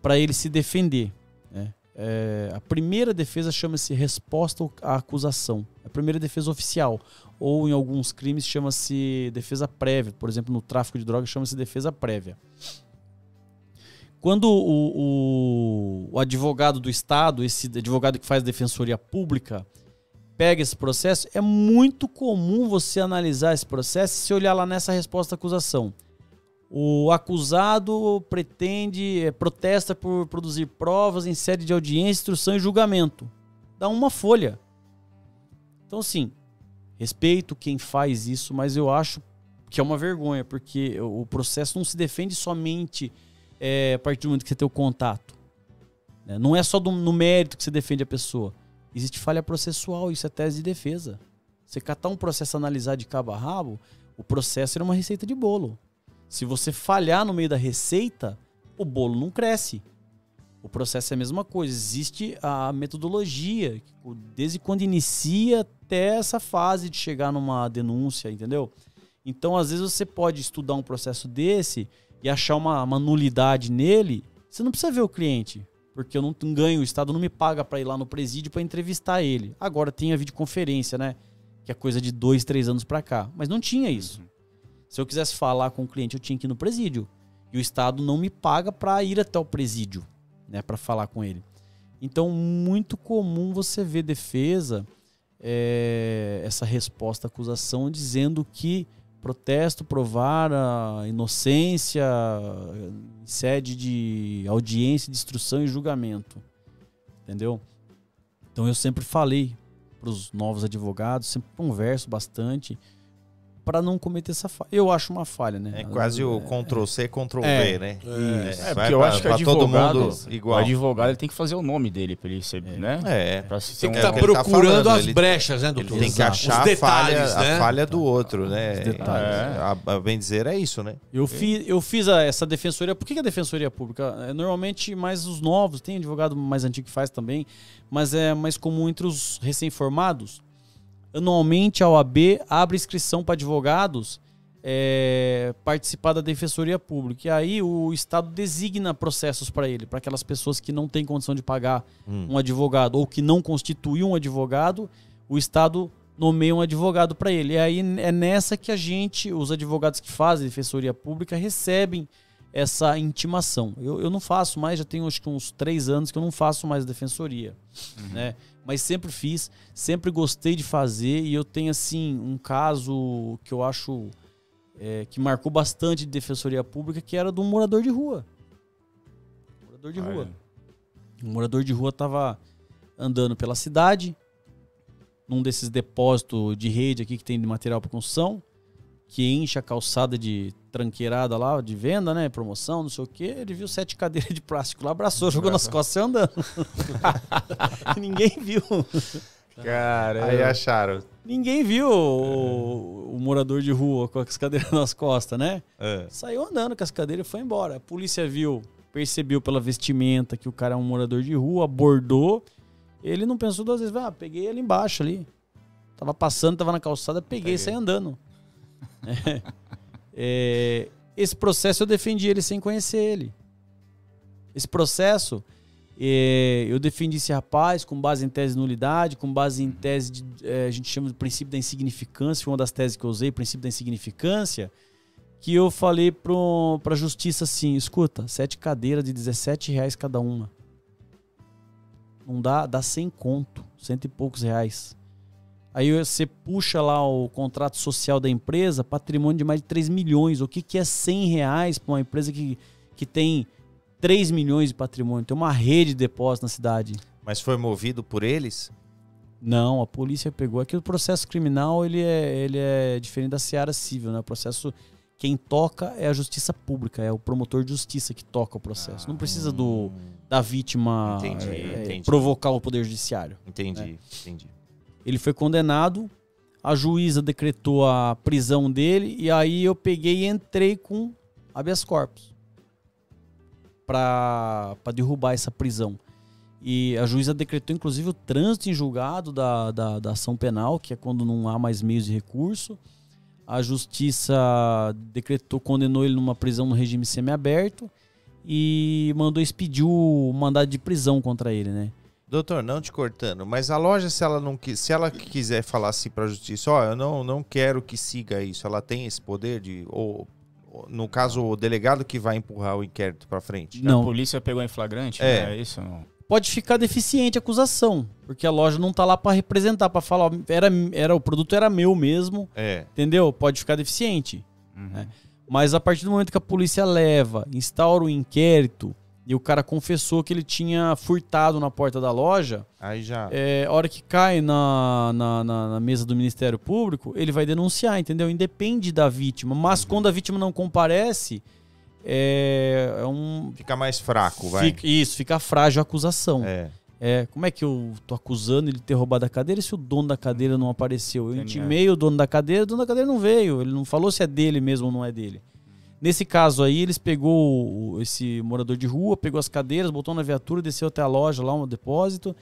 para ele se defender. Né? É, a primeira defesa chama-se resposta à acusação. A primeira defesa oficial. Ou em alguns crimes chama-se defesa prévia. Por exemplo, no tráfico de drogas chama-se defesa prévia. Quando o, o, o advogado do Estado, esse advogado que faz defensoria pública, pega esse processo, é muito comum você analisar esse processo e se olhar lá nessa resposta à acusação. O acusado pretende, é, protesta por produzir provas em sede de audiência, instrução e julgamento. Dá uma folha. Então, assim, respeito quem faz isso, mas eu acho que é uma vergonha, porque o processo não se defende somente... É, a partir do momento que você tem o contato, né? Não é só do, no mérito que você defende a pessoa. Existe falha processual, isso é tese de defesa. Você catar um processo, analisar de cabo a rabo, o processo era uma receita de bolo. Se você falhar no meio da receita, o bolo não cresce. O processo é a mesma coisa. Existe a metodologia, desde quando inicia até essa fase de chegar numa denúncia, entendeu? Então, às vezes, você pode estudar um processo desse e achar uma, uma nulidade nele, você não precisa ver o cliente, porque eu não ganho, o Estado não me paga para ir lá no presídio para entrevistar ele. Agora tem a videoconferência, né? Que é coisa de dois, três anos para cá. Mas não tinha isso. Se eu quisesse falar com o cliente, eu tinha que ir no presídio. E o Estado não me paga para ir até o presídio, né? Para falar com ele. Então, muito comum você ver defesa, é, essa resposta à acusação, dizendo que protesto, provar a inocência, sede de audiência, de instrução e julgamento. Entendeu? Então eu sempre falei para os novos advogados, sempre converso bastante, para não cometer essa falha. Eu acho uma falha, né? É quase o control C, control V, é, né? É, é, porque eu pra, acho que advogado, todo mundo igual. O advogado ele tem que fazer o nome dele para ele ser, né? É, pra se tem que estar um... tá procurando tá falando, as brechas, né, doutor? Ele tem que achar os detalhes, a falha, né? A falha do outro, né? Os detalhes. É, a bem dizer, é isso, né? Eu, é. Fiz, eu fiz a, essa defensoria. Por que a defensoria pública? Normalmente, mais os novos, tem advogado mais antigo que faz também, mas é mais comum entre os recém-formados. Anualmente, a O A B abre inscrição para advogados é, participar da Defensoria Pública. E aí o Estado designa processos para ele, para aquelas pessoas que não têm condição de pagar hum. um advogado ou que não constituiu um advogado, o Estado nomeia um advogado para ele. E aí é nessa que a gente, os advogados que fazem Defensoria Pública, recebem essa intimação. Eu, eu não faço mais, já tenho acho que uns três anos que eu não faço mais Defensoria, hum. né? Mas sempre fiz, sempre gostei de fazer, e eu tenho, assim, um caso que eu acho é, que marcou bastante de defensoria pública, que era do morador de rua. Morador de ah, rua. É. Um morador de rua estava andando pela cidade, num desses depósitos de rede aqui que tem de material para construção, que enche a calçada de tranqueirada lá, de venda, né? Promoção, não sei o quê. Ele viu sete cadeiras de plástico lá, abraçou, jogou nas costas e andando. Ninguém viu. Cara, aí acharam. Ninguém viu o, o morador de rua com as cadeiras nas costas, né? É. Saiu andando com as cadeiras e foi embora. A polícia viu, percebeu pela vestimenta que o cara é um morador de rua, abordou. Ele não pensou duas vezes. Ah, peguei ele embaixo ali. Tava passando, tava na calçada, peguei e saí andando. É. É, esse processo eu defendi ele sem conhecer ele. Esse processo é, eu defendi esse rapaz com base em tese de nulidade, com base em tese de, é, a gente chama de princípio da insignificância, foi uma das teses que eu usei, princípio da insignificância, que eu falei para a justiça assim, escuta, sete cadeiras de dezessete reais cada uma. Não dá, dá cem conto, cento e poucos reais. Aí você puxa lá o contrato social da empresa, patrimônio de mais de três milhões. O que, que é cem reais para uma empresa que, que tem três milhões de patrimônio? Tem uma rede de depósito na cidade. Mas foi movido por eles? Não, a polícia pegou. Aqui o processo criminal ele é, ele é diferente da seara civil, né? O processo, quem toca é a justiça pública, é o promotor de justiça que toca o processo. Ah, não precisa do, da vítima entendi, é, entendi. provocar o poder judiciário. Entendi, né? entendi. Ele foi condenado, a juíza decretou a prisão dele e aí eu peguei e entrei com habeas corpus para derrubar essa prisão. E a juíza decretou, inclusive, o trânsito em julgado da, da, da ação penal, que é quando não há mais meios de recurso. A justiça decretou, condenou ele numa prisão no regime semiaberto e mandou expedir o mandado de prisão contra ele, né? Doutor, não te cortando, mas a loja, se ela, não, se ela quiser falar assim para a justiça, ó, oh, eu não, não quero que siga isso, ela tem esse poder de, ou, no caso, o delegado que vai empurrar o inquérito para frente? Não. A polícia pegou em flagrante? É. Né? Isso não. Pode ficar deficiente a acusação, porque a loja não tá lá para representar, para falar, ó, era, era, o produto era meu mesmo, é. entendeu? Pode ficar deficiente. Uhum. Né? Mas a partir do momento que a polícia leva, instaura o inquérito, e o cara confessou que ele tinha furtado na porta da loja. Aí já. É, a hora que cai na, na, na, na mesa do Ministério Público, ele vai denunciar, entendeu? Independe da vítima. Mas uhum. quando a vítima não comparece, é, é um... Fica mais fraco, vai. Fica, isso, fica frágil a acusação. É. É, como é que eu tô acusando ele de ter roubado a cadeira se o dono da cadeira não apareceu? Eu intimei o dono da cadeira, o dono da cadeira não veio. Ele não falou se é dele mesmo ou não é dele. Nesse caso aí, eles pegou esse morador de rua, pegou as cadeiras, botou na viatura, desceu até a loja lá, um depósito,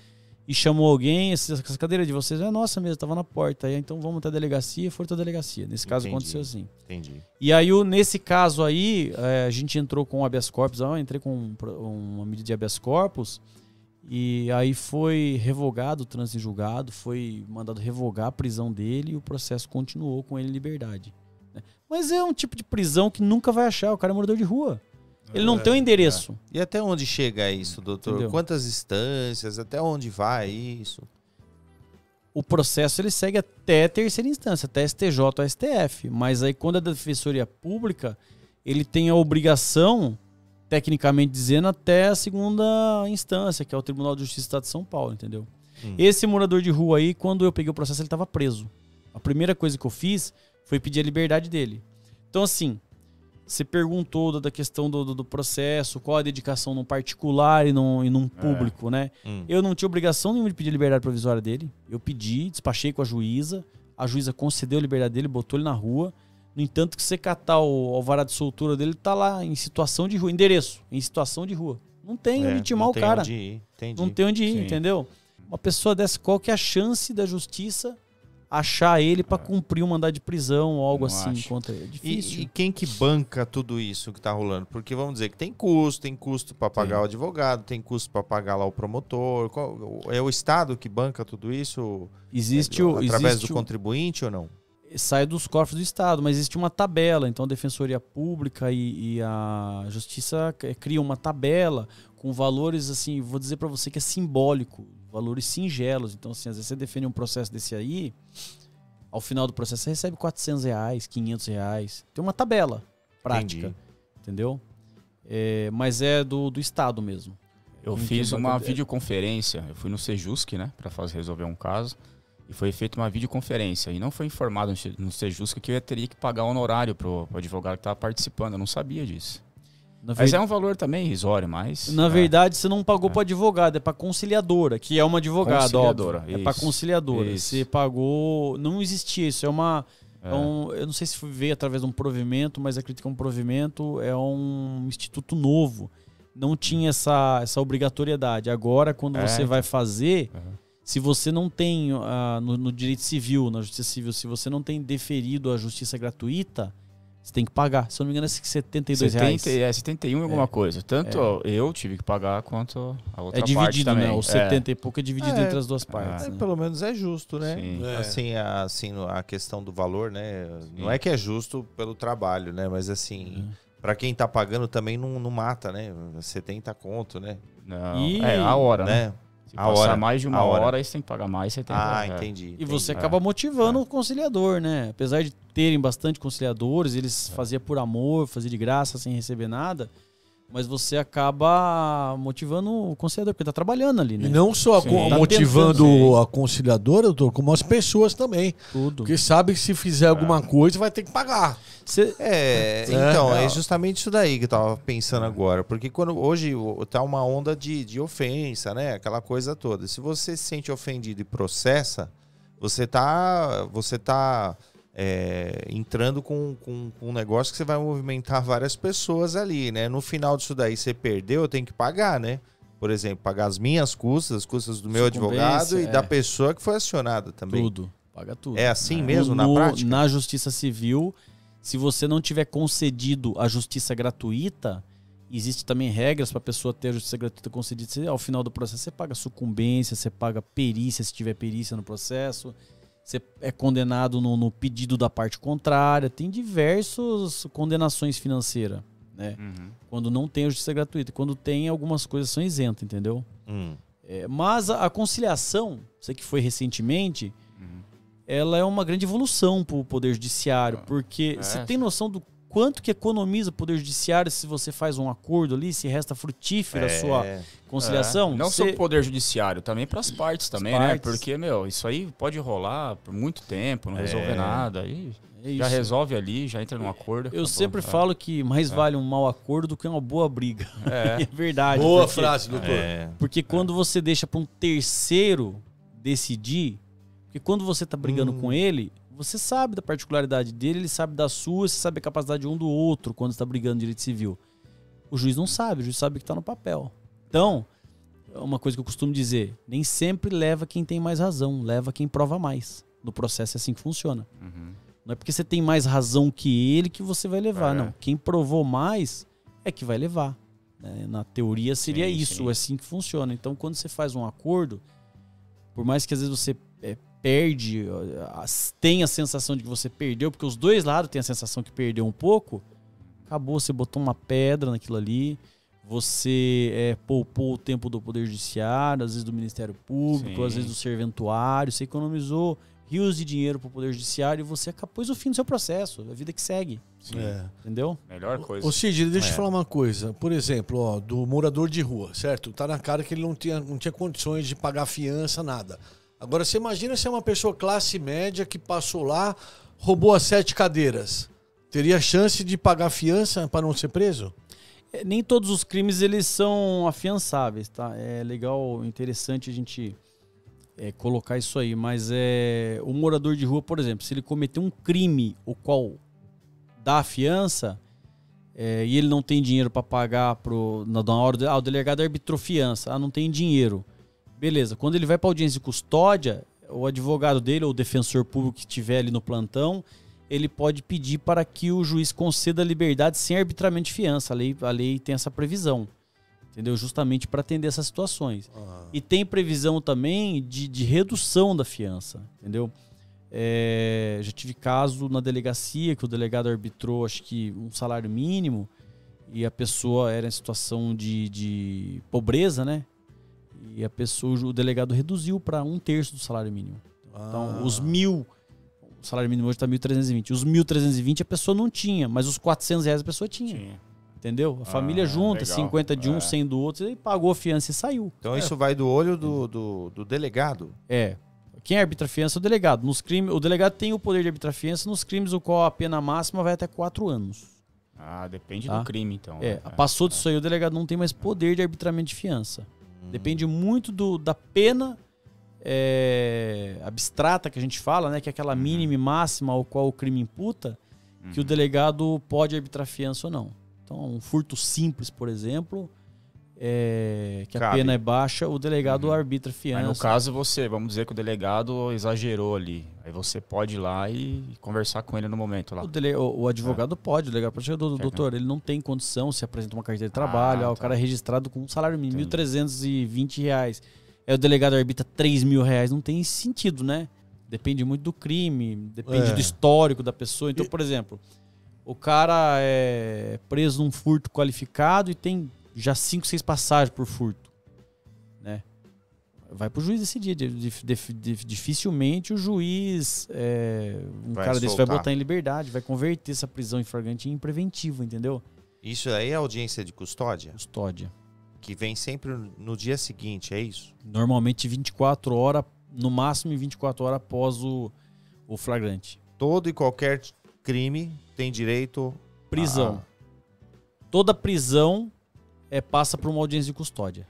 e chamou alguém, essas cadeiras de vocês, é nossa mesmo, tava na porta, aí, então vamos até a delegacia, foi até a delegacia. Nesse caso entendi, aconteceu assim. Entendi. E aí, nesse caso aí, a gente entrou com habeas corpus, eu entrei com uma medida de habeas corpus, e aí foi revogado o trânsito em julgado, foi mandado revogar a prisão dele, e o processo continuou com ele em liberdade. Mas é um tipo de prisão que nunca vai achar. O cara é morador de rua. Ele não é, tem o um endereço. É. E até onde chega isso, doutor? Entendeu? Quantas instâncias? Até onde vai isso? O processo ele segue até terceira instância, até S T J ou S T F. Mas aí quando é da Defensoria Pública, ele tem a obrigação, tecnicamente dizendo, até a segunda instância, que é o Tribunal de Justiça do Estado de São Paulo, entendeu? Hum. Esse morador de rua aí, quando eu peguei o processo, ele estava preso. A primeira coisa que eu fiz... foi pedir a liberdade dele. Então, assim, você perguntou da questão do, do, do processo, qual a dedicação num particular e num, e num público, é. né? Hum. Eu não tinha obrigação nenhuma de pedir a liberdade provisória dele. Eu pedi, despachei com a juíza, a juíza concedeu a liberdade dele, botou ele na rua. No entanto, que você catar o alvará de soltura dele, tá lá em situação de rua, endereço, em situação de rua. Não tem é, onde timar o cara. Onde ir. Não tem onde ir, Sim. entendeu? Uma pessoa dessa, qual que é a chance da justiça achar ele para cumprir um mandado de prisão ou algo Não assim acho. Contra ele? É difícil. E, e quem que banca tudo isso que tá rolando? Porque vamos dizer que tem custo, tem custo para pagar Sim. o advogado, tem custo para pagar lá o promotor. Qual, é o Estado que banca tudo isso? Existe é, o, através existe do o... contribuinte ou não? Sai dos cofres do Estado, mas existe uma tabela. Então a Defensoria Pública e, e a Justiça criam uma tabela com valores, assim, vou dizer para você que é simbólico, valores singelos. Então, assim, às vezes você defende um processo desse aí, ao final do processo você recebe quatrocentos reais, quinhentos reais. Tem uma tabela prática, Entendi. entendeu? É, mas é do, do Estado mesmo. Eu Não fiz uma que... videoconferência, eu fui no Cejusc, né, para fazer resolver um caso. E foi feita uma videoconferência e não foi informado no Cejusc que eu teria que pagar honorário para o advogado que estava participando. Eu não sabia disso. Na mas ver... é um valor também irrisório, mas... Na é. verdade, você não pagou é. para advogado, é para conciliadora, que é uma advogada, conciliadora, óbvio. É para conciliadora. Isso. Você pagou... Não existia isso, é uma... É. É um... Eu não sei se veio através de um provimento, mas acredito que é um provimento, é um instituto novo. Não tinha essa, essa obrigatoriedade. Agora, quando é. você vai fazer... Uhum. Se você não tem, uh, no, no direito civil, na justiça civil, se você não tem deferido a justiça gratuita, você tem que pagar. Se eu não me engano, é setenta e dois reais. É, setenta e um é. alguma coisa. Tanto é. eu tive que pagar quanto a outra parte. É dividido, parte né? O setenta é. e pouco é dividido é. entre as duas partes. É, né? Pelo menos é justo, né? É. Assim, a, assim, a questão do valor, né? Sim. Não é que é justo pelo trabalho, né? Mas assim... Hum. Pra quem tá pagando também não, não mata, né? setenta conto, né? Não. E... É, a hora, né? né? Se a hora mais de uma hora, hora, aí você tem que pagar mais, você tem que pagar. Ah, entendi. E entendi. você acaba motivando é. o conciliador, né? Apesar de terem bastante conciliadores, eles é. faziam por amor, faziam de graça, sem receber nada, mas você acaba motivando o conciliador, porque tá trabalhando ali, né? E não só a, tá motivando pensando, a conciliadora, doutor, como as pessoas também. Tudo. Porque sabe que se fizer alguma é. coisa, vai ter que pagar. Cê... É, é, então, é. é justamente isso daí que eu tava pensando agora. Porque quando, hoje tá uma onda de, de ofensa, né? Aquela coisa toda. Se você se sente ofendido e processa, você tá, você tá é, entrando com, com, com um negócio que você vai movimentar várias pessoas ali, né? No final disso daí, você perdeu, eu tenho que pagar, né? Por exemplo, pagar as minhas custas, as custas do meu advogado e é. da pessoa que foi acionada também. Tudo, paga tudo. É assim é. mesmo, no, na prática? Na Justiça Civil... Se você não tiver concedido a justiça gratuita, existe também regras para a pessoa ter a justiça gratuita concedida. Você, ao final do processo, você paga sucumbência, você paga perícia, se tiver perícia no processo, você é condenado no, no pedido da parte contrária. Tem diversas condenações financeiras, né? Uhum. Quando não tem a justiça gratuita. Quando tem, algumas coisas são isentas, entendeu? Uhum. É, mas a, a conciliação, você que foi recentemente... ela é uma grande evolução para o Poder Judiciário, porque é. você tem noção do quanto que economiza o Poder Judiciário se você faz um acordo ali, se resta frutífera é. a sua conciliação? É. Não você... só para o Poder Judiciário, também para as partes também, as partes. né? Porque, meu, isso aí pode rolar por muito tempo, não é. resolve nada, aí é já resolve ali, já entra num acordo. Eu sempre é. falo que mais é. vale um mau acordo do que uma boa briga. É, é verdade. Boa porque... frase, doutor. É. Porque quando é. você deixa para um terceiro decidir, e quando você tá brigando hum. com ele, você sabe da particularidade dele, ele sabe da sua, você sabe a capacidade um do outro quando você tá brigando no direito civil. O juiz não sabe, o juiz sabe que tá no papel. Então, é uma coisa que eu costumo dizer, nem sempre leva quem tem mais razão, leva quem prova mais. No processo é assim que funciona. Uhum. Não é porque você tem mais razão que ele que você vai levar, é. não. Quem provou mais é que vai levar. Na teoria seria sim, isso, sim. é assim que funciona. Então, quando você faz um acordo, por mais que às vezes você... É, perde, tem a sensação de que você perdeu, porque os dois lados têm a sensação que perdeu um pouco, acabou, você botou uma pedra naquilo ali, você é, poupou o tempo do Poder Judiciário, às vezes do Ministério Público, Sim. às vezes do serventuário, você economizou rios de dinheiro para o Poder Judiciário e você acabou o fim do seu processo, a vida que segue. Sim. É. Entendeu? Melhor coisa. Ô Cid, deixa é. eu te falar uma coisa. Por exemplo, ó, do morador de rua, certo? Tá na cara que ele não tinha, não tinha condições de pagar fiança, nada. Agora, você imagina se é uma pessoa classe média que passou lá, roubou as sete cadeiras, teria chance de pagar fiança para não ser preso? É, nem todos os crimes eles são afiançáveis, tá? É legal, interessante a gente é, colocar isso aí, mas é, o morador de rua, por exemplo, se ele cometer um crime o qual dá a fiança... É, e ele não tem dinheiro para pagar pro, na, na hora do, ah, o delegado arbitrou fiança, ah, não tem dinheiro. Beleza, quando ele vai para audiência de custódia, o advogado dele ou o defensor público que estiver ali no plantão, ele pode pedir para que o juiz conceda liberdade sem arbitramento de fiança. A lei, a lei tem essa previsão, entendeu? Justamente para atender essas situações. Ah. E tem previsão também de, de redução da fiança, entendeu? É, já tive caso na delegacia que o delegado arbitrou, acho que um salário mínimo, e a pessoa era em situação de, de pobreza, né? E a pessoa, o delegado reduziu para um terço do salário mínimo. Ah. Então, os mil, o salário mínimo hoje está mil trezentos e vinte. Os mil trezentos e vinte a pessoa não tinha, mas os quatrocentos reais a pessoa tinha. Sim. Entendeu? A família ah, junta, legal. cinquenta de um, é. cem do outro, e pagou a fiança e saiu. Então, é. isso vai do olho do, do, do delegado. É. Quem arbitra fiança é o delegado. Nos crimes, o delegado tem o poder de arbitrar fiança nos crimes o qual a pena máxima vai até quatro anos. Ah, depende tá? do crime, então. É, é passou é, disso é. aí, o delegado não tem mais poder de arbitramento de fiança. Hum. Depende muito do, da pena é, abstrata que a gente fala, né? Que é aquela hum. mínima e máxima ao qual o crime imputa, hum. que o delegado pode arbitrar fiança ou não. Então, um furto simples, por exemplo... É, que Cabe. a pena é baixa, o delegado uhum. arbitra fiança. Mas no caso você, vamos dizer que o delegado exagerou ali, aí você pode ir lá e conversar com ele no momento lá. O, dele, o, o advogado é. pode, o delegado pode chegar, doutor, ele não tem condição, se apresenta uma carteira de trabalho, ah, ó, tá. o cara é registrado com um salário mínimo, mil trezentos e vinte reais, aí o delegado arbitra três mil reais, não tem sentido, né? Depende muito do crime, depende é. do histórico da pessoa. Então, e... por exemplo, o cara é preso num furto qualificado e tem... já cinco, seis passagens por furto, né? Vai pro juiz decidir. Dificilmente o juiz, é, um vai cara soltar. desse vai botar em liberdade, vai converter essa prisão em flagrante em preventivo, entendeu? Isso aí é audiência de custódia? Custódia. Que vem sempre no dia seguinte, é isso? Normalmente vinte e quatro horas, no máximo vinte e quatro horas após o, o flagrante. Todo e qualquer crime tem direito... Prisão. A... Toda prisão... É, passa por uma audiência de custódia.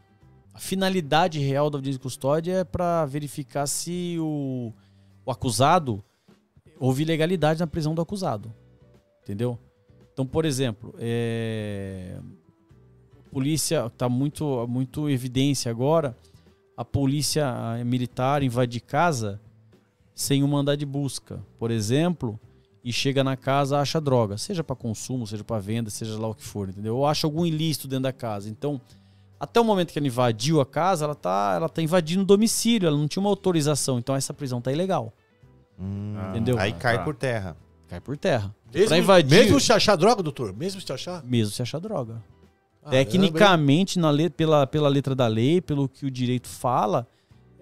A finalidade real da audiência de custódia é para verificar se o, o acusado houve ilegalidade na prisão do acusado. Entendeu? Então, por exemplo, é, a polícia, está muito, muito evidência agora, a polícia militar invade casa sem um mandado de busca, por exemplo... e chega na casa, acha droga, seja para consumo, seja para venda, seja lá o que for, entendeu? Ou acha algum ilícito dentro da casa. Então, até o momento que ela invadiu a casa, ela tá, ela tá invadindo o domicílio, ela não tinha uma autorização, então essa prisão tá ilegal. Hum, entendeu? Aí cai tá. por terra. Cai por terra. Mesmo, pra invadir... mesmo se achar droga, doutor? Mesmo se achar? Mesmo se achar droga. Ah, Tecnicamente, na le... pela, pela letra da lei, pelo que o direito fala...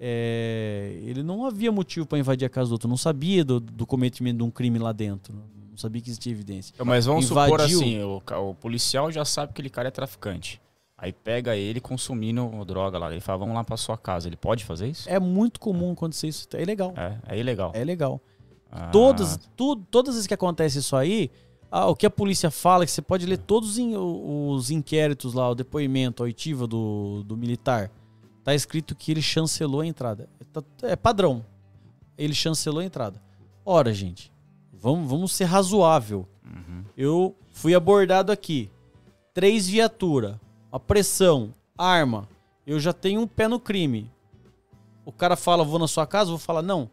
É, ele não havia motivo para invadir a casa do outro, não sabia do, do cometimento de um crime lá dentro, não sabia que existia evidência. Mas vamos Invadiu... supor assim, o, o policial já sabe que aquele cara é traficante, aí pega ele consumindo droga lá, ele fala, vamos lá para sua casa, ele pode fazer isso? É muito comum é. acontecer isso, é ilegal. É, é ilegal. É ilegal. Ah. Todas, tu, todas as vezes que acontece isso aí, ah, o que a polícia fala, que você pode ler todos os inquéritos lá, o depoimento, a oitiva do, do militar, tá escrito que ele chancelou a entrada. É padrão. Ele chancelou a entrada. Ora, gente, vamos, vamos ser razoável. Uhum. Eu fui abordado aqui. Três viaturas, a pressão, arma. Eu já tenho um pé no crime. O cara fala, vou na sua casa? Vou falar, não.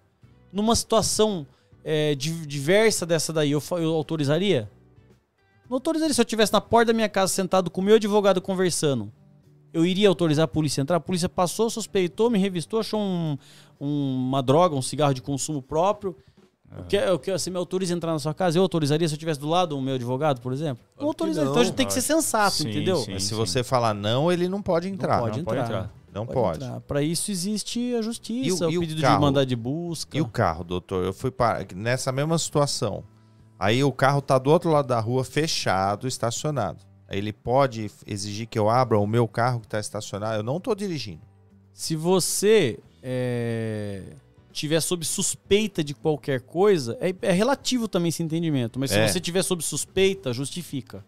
Numa situação é, diversa dessa daí, eu, eu autorizaria? Não autorizaria. Se eu estivesse na porta da minha casa, sentado com o meu advogado conversando, eu iria autorizar a polícia a entrar? A polícia passou, suspeitou, me revistou, achou um, um, uma droga, um cigarro de consumo próprio. Uhum. Eu quero, você me autoriza a entrar na sua casa? Eu autorizaria se eu tivesse do lado o meu advogado, por exemplo? Não autorizaria. Então a gente tem que ser sensato, sim, entendeu? Sim, mas se sim. você falar não, ele não pode entrar. Não pode não entrar. entrar. Não pode. pode. Para isso existe a justiça, e o, e o pedido o carro, de mandado de busca. E o carro, doutor? Eu fui para nessa mesma situação. Aí o carro está do outro lado da rua, fechado, estacionado. Ele pode exigir que eu abra o meu carro que está estacionado? Eu não estou dirigindo. Se você é, tiver sob suspeita de qualquer coisa, é, é relativo também esse entendimento, mas é. se você tiver sob suspeita, justifica.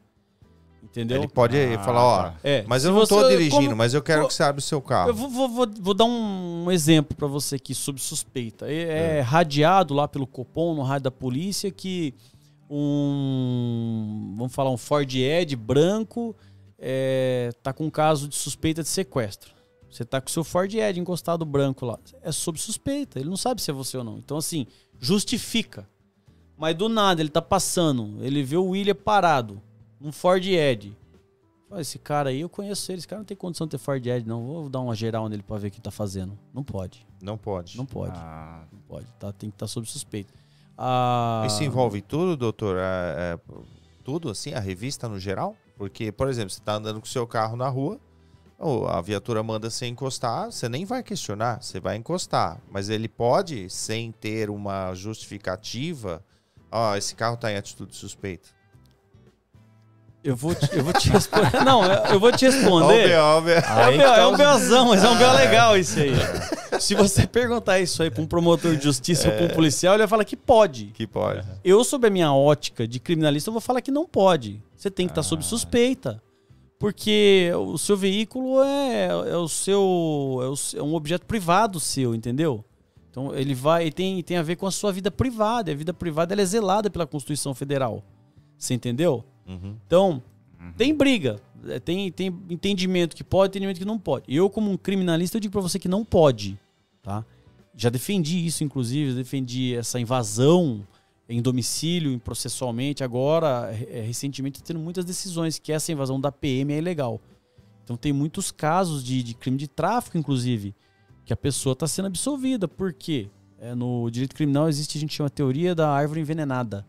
Entendeu? Ele pode ah, falar, ó, é, mas eu não estou dirigindo, como, mas eu quero eu, que você abra o seu carro. Eu vou, vou, vou, vou dar um exemplo para você aqui, sob suspeita. É, é. é radiado lá pelo Copom, no rádio da polícia, que um, vamos falar, um Ford Edge branco é, tá com um caso de suspeita de sequestro. Você tá com o seu Ford Edge encostado branco lá. É sob suspeita, ele não sabe se é você ou não. Então, assim, justifica. Mas do nada, ele tá passando, ele vê o William parado. Um Ford Edge. Esse cara aí, eu conheço ele. Esse cara não tem condição de ter Ford Edge, não. Vou dar uma geral nele pra ver o que tá fazendo. Não pode. Não pode. Não pode. Ah. Não pode. Tá, tem que estar tá sob suspeita. Ah... Isso envolve tudo, doutor? É, é, tudo, assim? A revista no geral? Porque, por exemplo, você tá andando com o seu carro na rua, a viatura manda você encostar, você nem vai questionar, você vai encostar. Mas ele pode, sem ter uma justificativa, ó, oh, esse carro tá em atitude suspeita. Eu vou, te, eu vou te responder. Não, eu vou te responder. É um beozão, mas é um beo legal isso aí. Se você perguntar isso aí para um promotor de justiça é. ou para um policial, ele vai falar que pode. Que pode. Eu, sob a minha ótica de criminalista, eu vou falar que não pode. Você tem que estar ah. tá sob suspeita. Porque o seu veículo é, é, o seu, é, o, é um objeto privado seu, entendeu? Então ele, vai, ele tem, tem a ver com a sua vida privada. E a vida privada ela é zelada pela Constituição Federal. Você entendeu? Uhum. Então, uhum. tem briga, tem, tem entendimento que pode, entendimento que não pode. Eu, como um criminalista, eu digo pra você que não pode, tá? Já defendi isso, inclusive, eu defendi essa invasão em domicílio, processualmente. Agora, é, recentemente, tendo muitas decisões que essa invasão da P M é ilegal. Então, tem muitos casos de, de crime de tráfico, inclusive, que a pessoa tá sendo absolvida. Por quê? É, no direito criminal existe, a gente chama a teoria da árvore envenenada.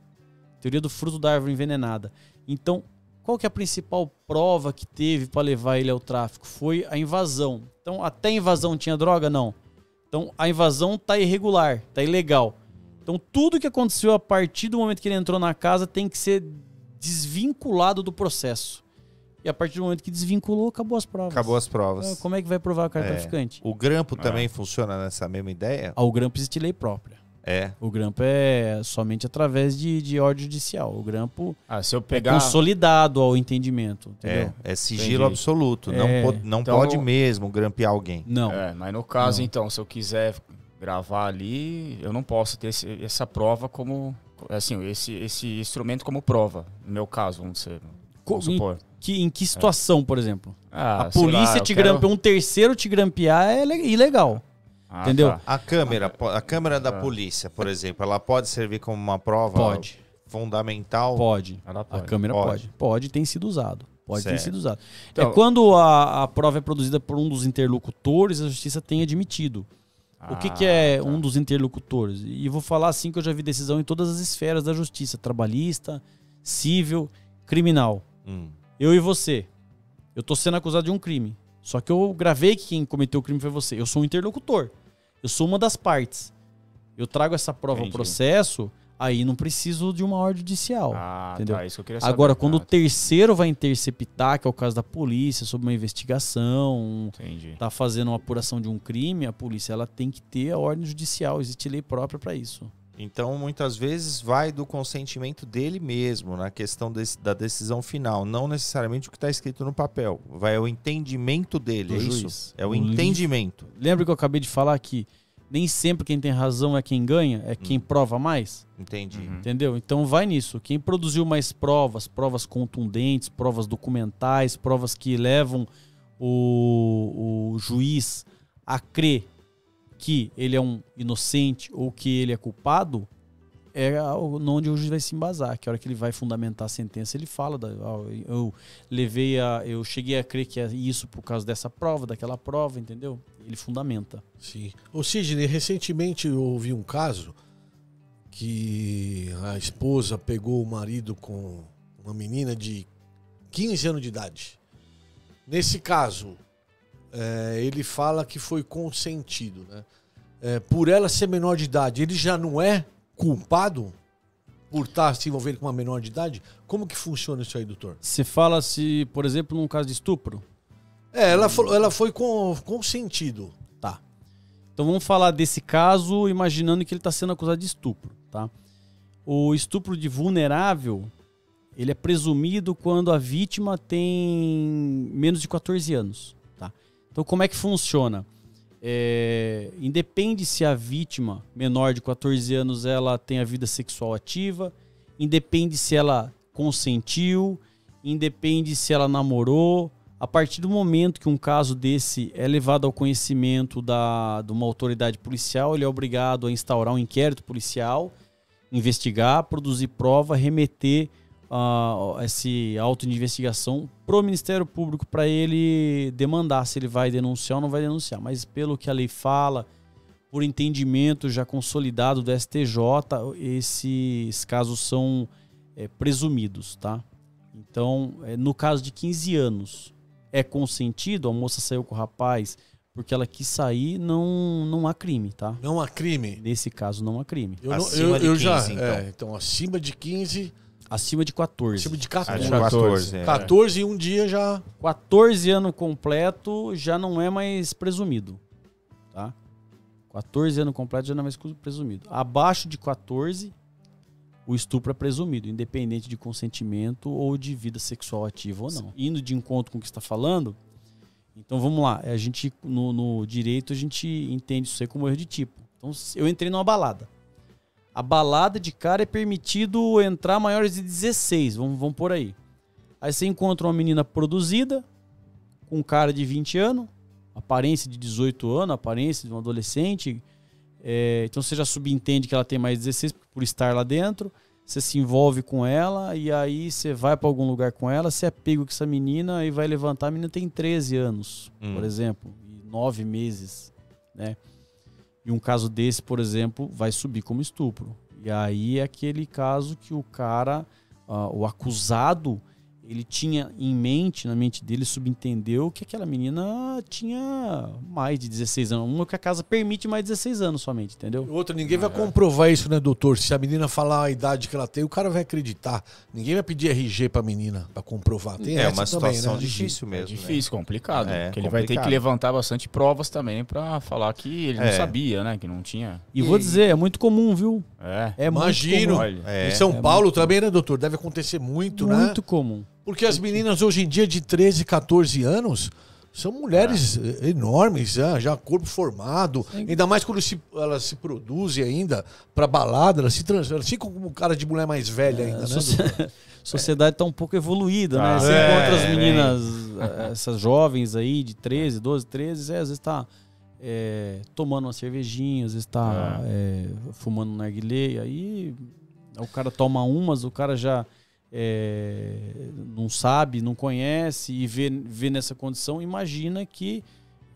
Teoria do fruto da árvore envenenada. Então, qual que é a principal prova que teve para levar ele ao tráfico? Foi a invasão. Então, até a invasão tinha droga? Não. Então, a invasão tá irregular, tá ilegal. Então, tudo que aconteceu a partir do momento que ele entrou na casa tem que ser desvinculado do processo. E a partir do momento que desvinculou, acabou as provas. Acabou as provas. Então, como é que vai provar o cara é. traficante? O grampo também é. funciona nessa mesma ideia? Ah, o grampo existe lei própria. É. O grampo é somente através de, de ordem judicial. O grampo ah, se eu pegar... é consolidado ao entendimento. Entendeu? É, é sigilo Entendi. absoluto. É. Não, pode, não então, pode mesmo grampear alguém. Não. É, mas no caso, não. então, se eu quiser gravar ali, eu não posso ter esse, essa prova como... assim, esse, esse instrumento como prova. No meu caso, vamos dizer... Vamos supor. Que, em que situação, é. por exemplo? Ah, a polícia lá, te quero... grampear, um terceiro te grampear é ilegal. Ah, entendeu? Tá. A câmera, a câmera da polícia, por exemplo, ela pode servir como uma prova pode. fundamental? Pode. Ela pode. A câmera pode. Pode, pode tem sido usado. Pode certo. ter sido usado. Então, é quando a, a prova é produzida por um dos interlocutores, a justiça tem admitido. Ah, o que, que é tá. um dos interlocutores? E vou falar assim que eu já vi decisão em todas as esferas da justiça. Trabalhista, civil, criminal. Hum. Eu e você. Eu tô sendo acusado de um crime. Só que eu gravei que quem cometeu o crime foi você. Eu sou um interlocutor. Eu sou uma das partes. Eu trago essa prova Entendi. ao processo, aí não preciso de uma ordem judicial. Ah, entendeu? Tá, isso que eu queria saber. Agora, quando ah, o terceiro vai interceptar, que é o caso da polícia, sobre uma investigação, Entendi. tá fazendo uma apuração de um crime, a polícia ela tem que ter a ordem judicial. Existe lei própria para isso. Então, muitas vezes, vai do consentimento dele mesmo, na questão desse, da decisão final. Não necessariamente o que está escrito no papel. Vai ao entendimento dele, é isso? É o entendimento. Lembra que eu acabei de falar que nem sempre quem tem razão é quem ganha, é quem hum. prova mais? Entendi. Uhum. Entendeu? Então, vai nisso. Quem produziu mais provas, provas contundentes, provas documentais, provas que levam o, o juiz a crer que ele é um inocente ou que ele é culpado, é onde o juiz vai se embasar, que a hora que ele vai fundamentar a sentença, ele fala, da, oh, eu levei a, eu cheguei a crer que é isso por causa dessa prova, daquela prova, entendeu? Ele fundamenta. Sim. Ô Sidney, recentemente eu ouvi um caso que a esposa pegou o marido com uma menina de quinze anos de idade. Nesse caso... É, ele fala que foi consentido, né? É, por ela ser menor de idade, ele já não é culpado por estar se envolvendo com uma menor de idade? Como que funciona isso aí, doutor? Você fala se, por exemplo, num caso de estupro? É, ela, ela foi com, consentido. Tá. Então vamos falar desse caso imaginando que ele está sendo acusado de estupro, tá? O estupro de vulnerável, ele é presumido quando a vítima tem menos de quatorze anos, tá? Então como é que funciona? É, independe se a vítima menor de quatorze anos ela tem a vida sexual ativa, independe se ela consentiu, independe se ela namorou. A partir do momento que um caso desse é levado ao conhecimento da, de uma autoridade policial, ele é obrigado a instaurar um inquérito policial, investigar, produzir prova, remeter uh, esse auto de investigação para o Ministério Público para ele demandar se ele vai denunciar ou não vai denunciar. Mas pelo que a lei fala, por entendimento já consolidado do S T J, esses casos são é, presumidos, tá? Então, no caso de quinze anos, é consentido, a moça saiu com o rapaz porque ela quis sair, não, não há crime, tá? Não há crime? Nesse caso, não há crime. Eu, acima eu, de eu quinze, já, então. É, então, acima de quinze... Acima de quatorze. Acima de quatorze. quatorze, é. quatorze e um dia já... quatorze anos completo já não é mais presumido, tá? quatorze anos completo já não é mais presumido. Abaixo de quatorze... o estupro é presumido, independente de consentimento ou de vida sexual ativa ou não. Indo de encontro com o que está falando, então vamos lá. A gente, no, no direito, a gente entende isso aí como erro de tipo. Então, eu entrei numa balada. A balada de cara é permitido entrar maiores de dezesseis, vamos, vamos por aí. Aí você encontra uma menina produzida, com cara de vinte anos, aparência de dezoito anos, aparência de um adolescente... É, então você já subentende que ela tem mais dezesseis por estar lá dentro, você se envolve com ela e aí você vai para algum lugar com ela, você é pego com essa menina e vai levantar, a menina tem treze anos, hum. por exemplo, e nove meses, né? E um caso desse, por exemplo, vai subir como estupro. E aí é aquele caso que o cara, ah, o acusado, ele tinha em mente, na mente dele, subentendeu que aquela menina tinha mais de dezesseis anos. Uma que a casa permite mais de dezesseis anos somente, entendeu? Outra, ninguém vai comprovar isso, né, doutor? Se a menina falar a idade que ela tem, o cara vai acreditar. Ninguém vai pedir R G pra menina pra comprovar. Tem é uma situação também, né? Difícil mesmo. É difícil, né? Complicado. É, porque ele complicado. Vai ter que levantar bastante provas também pra falar que ele é. Não sabia, né? Que não tinha... E, e vou dizer, é muito comum, viu? É. É imagino. Muito comum. É. Em São é Paulo também, né, doutor? Deve acontecer muito, muito né? Muito comum. Porque as meninas hoje em dia de treze, quatorze anos são mulheres é. enormes, já, já corpo formado. Sim. Ainda mais quando se, elas se produzem ainda para balada, elas se transformam, elas ficam como cara de mulher mais velha é, ainda. A né, soci... sociedade está um pouco evoluída, ah, né? Você é, encontra as meninas, é. essas jovens aí de treze, doze, treze, é, às vezes está é, tomando uma cervejinha, às vezes está é. é, fumando um narguilé, aí o cara toma umas, o cara já... É, não sabe, não conhece e vê, vê nessa condição, imagina que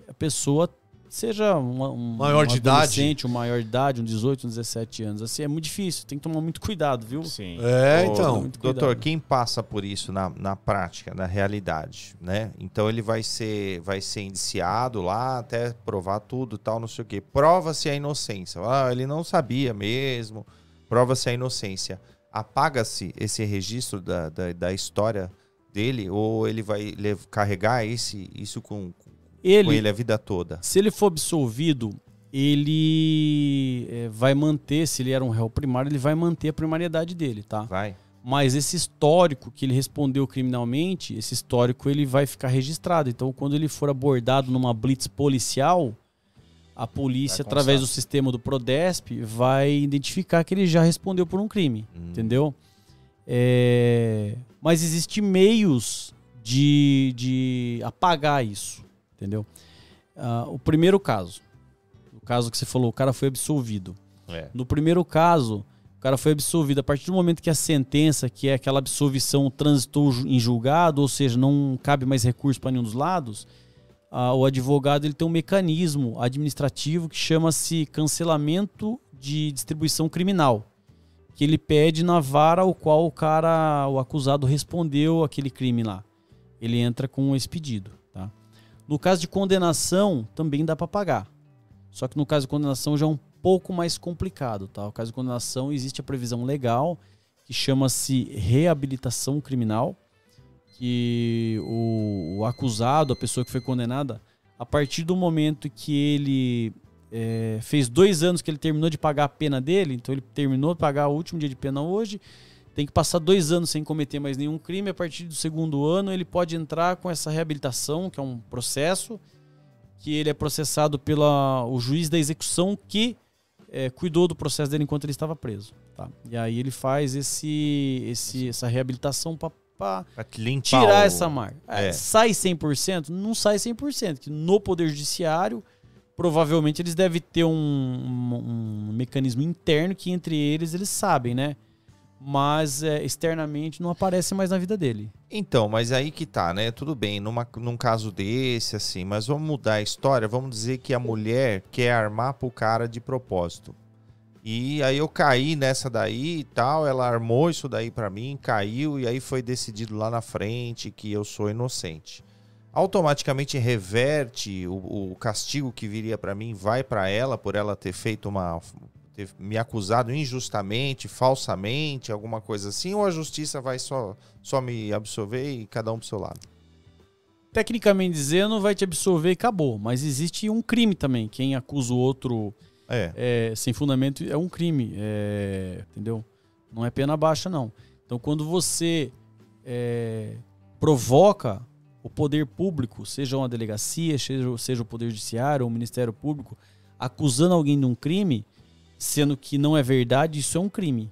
a pessoa seja uma, um, maior de idade, um maior de idade, um dezoito, um dezessete anos. Assim, é muito difícil, tem que tomar muito cuidado, viu? Sim. É, Ô, então. Doutor, quem passa por isso na, na prática, na realidade, né? Então ele vai ser, vai ser indiciado lá até provar tudo e tal, não sei o quê. Prova-se a inocência. Ah, ele não sabia mesmo. Prova-se a inocência. Apaga-se esse registro da, da, da história dele ou ele vai lev- carregar esse, isso com, com, ele, com ele a vida toda? Se ele for absolvido, ele é, vai manter, se ele era um réu primário, ele vai manter a primariedade dele, tá? Vai. Mas esse histórico que ele respondeu criminalmente, esse histórico ele vai ficar registrado. Então, quando ele for abordado numa blitz policial... A polícia, através do sistema do Prodesp, vai identificar que ele já respondeu por um crime, hum. entendeu? É... Mas existem meios de, de apagar isso, entendeu? Uh, o primeiro caso, o caso que você falou, o cara foi absolvido. É. No primeiro caso, o cara foi absolvido. A partir do momento que a sentença, que é aquela absolvição, transitou em julgado, ou seja, não cabe mais recurso para nenhum dos lados... Ah, o advogado ele tem um mecanismo administrativo que chama-se cancelamento de distribuição criminal, que ele pede na vara ao qual o cara, o acusado, respondeu aquele crime lá. Ele entra com esse pedido. Tá? No caso de condenação, também dá para pagar. Só que no caso de condenação já é um pouco mais complicado. Tá? No caso de condenação existe a previsão legal que chama-se reabilitação criminal, que o, o acusado, a pessoa que foi condenada, a partir do momento que ele É, fez dois anos que ele terminou de pagar a pena dele, então ele terminou de pagar o último dia de pena hoje, tem que passar dois anos sem cometer mais nenhum crime, a partir do segundo ano ele pode entrar com essa reabilitação, que é um processo, que ele é processado pelo juiz da execução que é, cuidou do processo dele enquanto ele estava preso. Tá? E aí ele faz esse, esse, essa reabilitação para tirar o... essa marca. É. É, sai cem por cento? Não sai cem por cento, que no Poder Judiciário... Provavelmente eles devem ter um, um, um mecanismo interno que entre eles eles sabem, né? Mas é, externamente não aparece mais na vida dele. Então, mas aí que tá, né? Tudo bem, numa, num caso desse, assim, mas vamos mudar a história, vamos dizer que a mulher quer armar pro cara de propósito. E aí eu caí nessa daí e tal, ela armou isso daí pra mim, caiu, e aí foi decidido lá na frente que eu sou inocente. Automaticamente reverte o, o castigo que viria para mim, vai para ela por ela ter feito uma... ter me acusado injustamente, falsamente, alguma coisa assim, ou a justiça vai só, só me absolver e cada um pro seu lado? Tecnicamente dizendo, vai te absolver e acabou, mas existe um crime também, quem acusa o outro é. É, sem fundamento é um crime, é, entendeu? Não é pena baixa, não. Então quando você é, provoca o poder público, seja uma delegacia, seja, seja o Poder Judiciário ou o Ministério Público, acusando alguém de um crime, sendo que não é verdade, isso é um crime.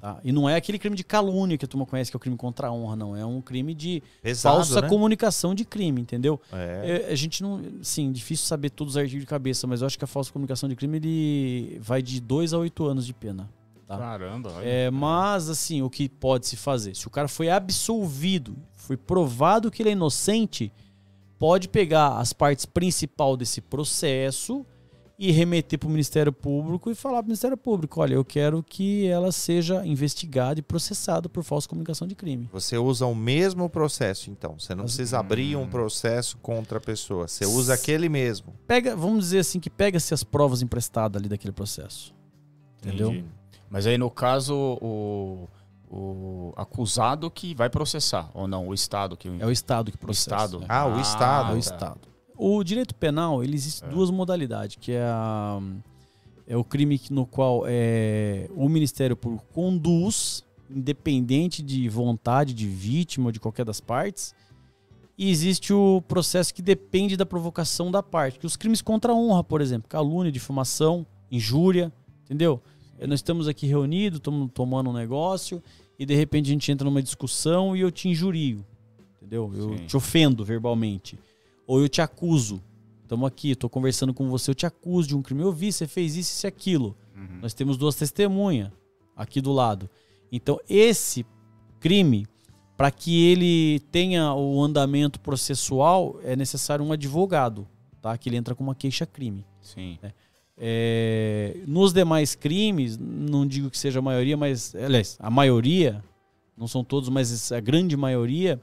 Tá? E não é aquele crime de calúnia que a turma conhece, que é o crime contra a honra, não. É um crime de Exato, falsa né? comunicação de crime, entendeu? É. É, a gente não... Sim, difícil saber todos os artigos de cabeça, mas eu acho que a falsa comunicação de crime ele vai de dois a oito anos de pena. Tá? Caramba! Olha. É, mas, assim, o que pode se fazer? Se o cara foi absolvido, foi provado que ele é inocente, pode pegar as partes principais desse processo e remeter para o Ministério Público e falar para o Ministério Público, olha, eu quero que ela seja investigada e processada por falsa comunicação de crime. Você usa o mesmo processo, então? Você não as... precisa abrir um processo contra a pessoa, você usa S... aquele mesmo? Pega, vamos dizer assim, que pega-se as provas emprestadas ali daquele processo. Entendeu? Entendi. Mas aí, no caso, o, o acusado que vai processar, ou não? O Estado que... É o Estado que processa. Estado. Né? Ah, o Estado. Ah, o Estado. Tá. O direito penal, ele existe é. duas modalidades, que é, a, é o crime no qual é, o Ministério Público conduz, independente de vontade de vítima ou de qualquer das partes, e existe o processo que depende da provocação da parte, que os crimes contra a honra, por exemplo, calúnia, difamação, injúria, entendeu? Nós estamos aqui reunidos, estamos tomando um negócio e de repente a gente entra numa discussão e eu te injurio, entendeu? Eu Sim. te ofendo verbalmente. Ou eu te acuso. Estamos aqui, estou conversando com você, eu te acuso de um crime. Eu vi, você fez isso e aquilo. Uhum. Nós temos duas testemunhas aqui do lado. Então esse crime, para que ele tenha o andamento processual, é necessário um advogado, tá? Que ele entra com uma queixa-crime. Sim. Né? É, nos demais crimes, não digo que seja a maioria, mas aliás, a maioria, não são todos, mas a grande maioria,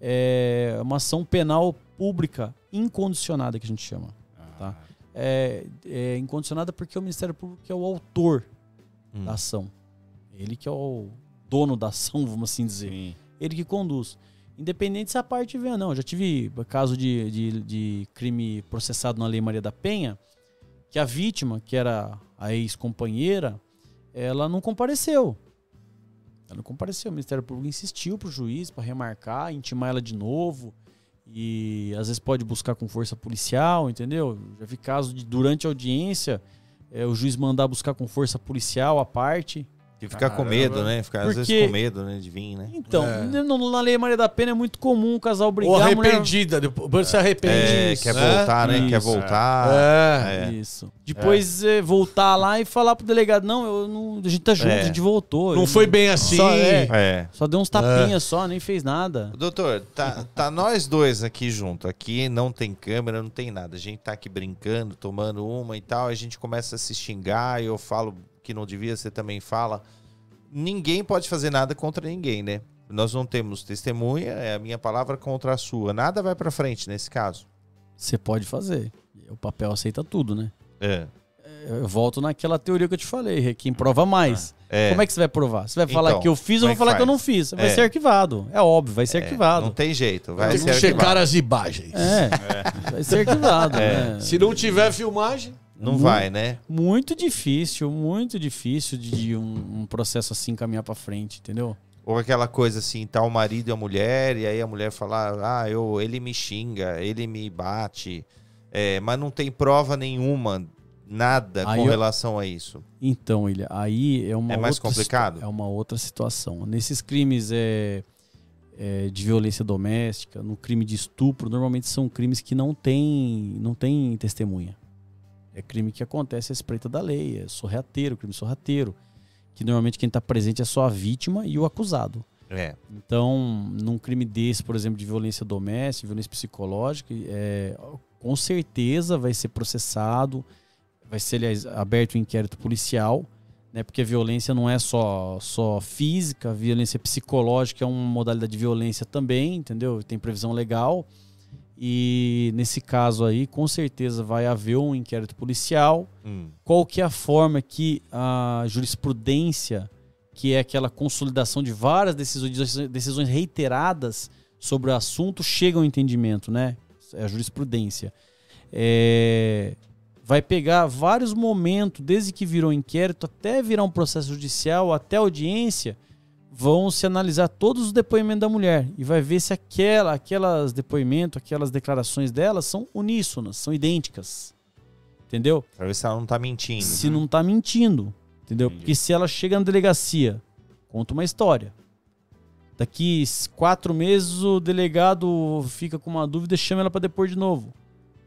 é uma ação penal pública incondicionada, que a gente chama. Ah. Tá? É, é incondicionada porque o Ministério Público é o autor hum. da ação. Ele que é o dono da ação, vamos assim dizer. Sim. Ele que conduz. Independente se a parte vem ou não. Eu já tive caso de, de, de crime processado na Lei Maria da Penha, que a vítima, que era a ex-companheira, ela não compareceu. Ela não compareceu. O Ministério Público insistiu para o juiz, para remarcar, intimar ela de novo. E às vezes pode buscar com força policial, entendeu? Já vi caso de, durante a audiência, é, o juiz mandar buscar com força policial a parte. E ficar Caramba. com medo, né? Ficar Porque... às vezes com medo, né? De vir, né? Então, é. na Lei Maria da Penha é muito comum o casal brigar. Ou arrependida, mulher... depois é. se arrepende. É, isso, quer voltar, é? né? Isso. Quer voltar. É. É. Isso. Depois é. voltar lá e falar pro delegado, não, eu não... a gente tá junto, é. a gente voltou. Não eu... foi bem assim. Só, é. É. só deu uns tapinhas é. só, nem fez nada. Doutor, tá, tá nós dois aqui junto. Aqui não tem câmera, não tem nada. A gente tá aqui brincando, tomando uma e tal. A gente começa a se xingar e eu falo... que não devia, você também fala. Ninguém pode fazer nada contra ninguém, né? Nós não temos testemunha, é a minha palavra contra a sua. Nada vai pra frente nesse caso. Você pode fazer. O papel aceita tudo, né? É. Eu volto naquela teoria que eu te falei, quem prova mais. É. Como é que você vai provar? Você vai falar então, que eu fiz ou vai falar faz? que eu não fiz? Vai é. ser arquivado. É óbvio, vai ser é. arquivado. Não tem jeito, vai ser arquivado. Checar as imagens. É, é. vai ser arquivado. É. Né? Se não tiver filmagem... Não muito, vai, né? Muito difícil, muito difícil de, de um, um processo assim caminhar para frente, entendeu? Ou aquela coisa assim, tá o marido e a mulher, e aí a mulher fala, ah, eu, ele me xinga, ele me bate, é, mas não tem prova nenhuma, nada aí com eu... relação a isso. Então, Ilha, aí é uma é mais outra complicado? É uma outra situação. Nesses crimes é, é, de violência doméstica, no crime de estupro, normalmente são crimes que não tem, não tem testemunha. É crime que acontece à espreita da lei, é sorrateiro, crime sorrateiro. Que normalmente quem está presente é só a vítima e o acusado. É. Então, num crime desse, por exemplo, de violência doméstica, violência psicológica, é, com certeza vai ser processado, vai ser, aliás, aberto um inquérito policial, né? Porque a violência não é só, só física, a violência psicológica é uma modalidade de violência também, entendeu? Tem previsão legal. E nesse caso aí, com certeza vai haver um inquérito policial. Hum. Qual que é a forma que a jurisprudência, que é aquela consolidação de várias decisões, decisões reiteradas sobre o assunto, chega ao entendimento, né? É a jurisprudência. É... Vai pegar vários momentos, desde que virou inquérito até virar um processo judicial, até audiência... Vão se analisar todos os depoimentos da mulher e vai ver se aquela, aquelas depoimentos, aquelas declarações delas são uníssonas, são idênticas. Entendeu? Pra ver se ela não tá mentindo. Se né? não tá mentindo. Entendeu? Entendi. Porque se ela chega na delegacia, conta uma história. Daqui quatro meses o delegado fica com uma dúvida e chama ela pra depor de novo.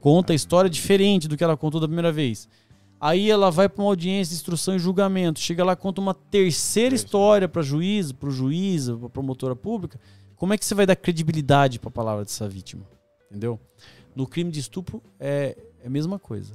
Conta a história diferente do que ela contou da primeira vez. Aí ela vai para uma audiência de instrução e julgamento. Chega lá, conta uma terceira história para juiz, para o juiz, para a promotora pública. Como é que você vai dar credibilidade para a palavra dessa vítima? Entendeu? No crime de estupro é, é a mesma coisa.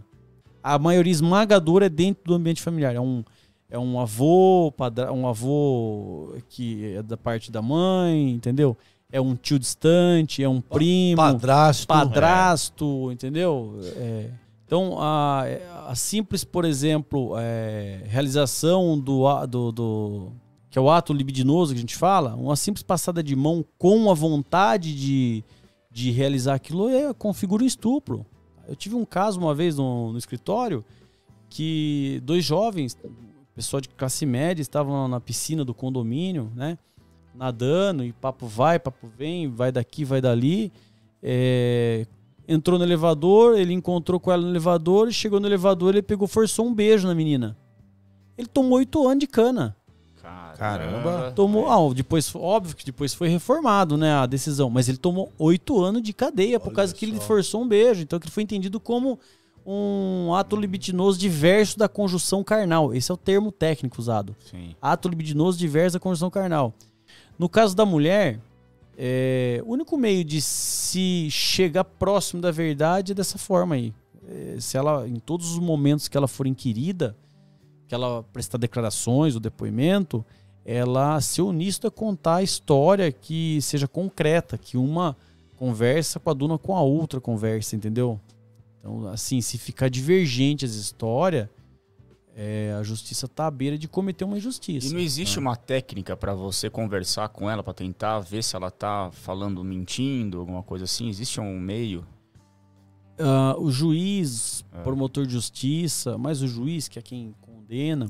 A maioria esmagadora é dentro do ambiente familiar. É um, é um avô, um avô que é da parte da mãe, entendeu? É um tio distante, é um primo, padrasto, padrasto, é. Entendeu? É... Então, a, a simples, por exemplo, é, realização do, do, do... que é o ato libidinoso que a gente fala, uma simples passada de mão com a vontade de, de realizar aquilo, é, configura um estupro. Eu tive um caso uma vez no, no escritório que dois jovens, pessoal de classe média, estavam na piscina do condomínio, né, nadando, e papo vai, papo vem, vai daqui, vai dali, é... Entrou no elevador, ele encontrou com ela no elevador, chegou no elevador, ele pegou, forçou um beijo na menina. Ele tomou oito anos de cana. Caramba. Tomou, ah, depois, óbvio que depois foi reformado, né, a decisão, mas ele tomou oito anos de cadeia. Olha, por causa só. Que ele forçou um beijo. Então, que foi entendido como um ato hum. libidinoso diverso da conjunção carnal. Esse é o termo técnico usado. Sim. Ato libidinoso diverso da conjunção carnal. No caso da mulher... É, o único meio de se chegar próximo da verdade é dessa forma aí. É, se ela, em todos os momentos que ela for inquirida, que ela prestar declarações ou depoimento, ela ser honesta, contar a história que seja concreta, que uma conversa coaduna com a outra conversa, entendeu? Então, assim, se ficar divergente as histórias, é, a justiça está à beira de cometer uma injustiça. E não existe né? uma técnica para você conversar com ela, para tentar ver se ela está falando, mentindo, alguma coisa assim? Existe um meio? Uh, o juiz, é. promotor de justiça, mas o juiz, que é quem condena,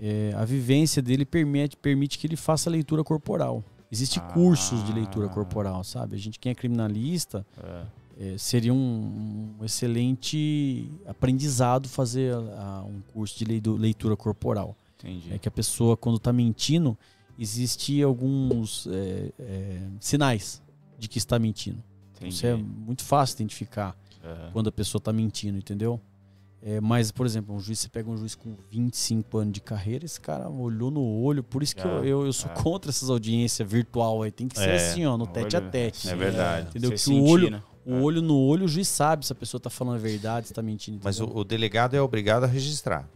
é, a vivência dele permite, permite que ele faça leitura corporal. Existem ah. cursos de leitura corporal, sabe? A gente, quem é criminalista... É. É, seria um, um excelente aprendizado fazer uh, um curso de leitura corporal. Entendi. É que a pessoa, quando está mentindo, existe alguns é, é, sinais de que está mentindo. Então, isso é muito fácil identificar uhum. quando a pessoa está mentindo, entendeu? É, mas, por exemplo, um juiz, você pega um juiz com vinte e cinco anos de carreira, esse cara olhou no olho, por isso que é, eu, eu, eu sou é. contra essas audiências virtual aí. Tem que ser é, assim, ó, no tete olho, a tete. É verdade. É, entendeu? Você que sentir, o olho... Né? O olho no olho, o juiz sabe se a pessoa está falando a verdade, se está mentindo. Entendeu? Mas o, o delegado é obrigado a registrar.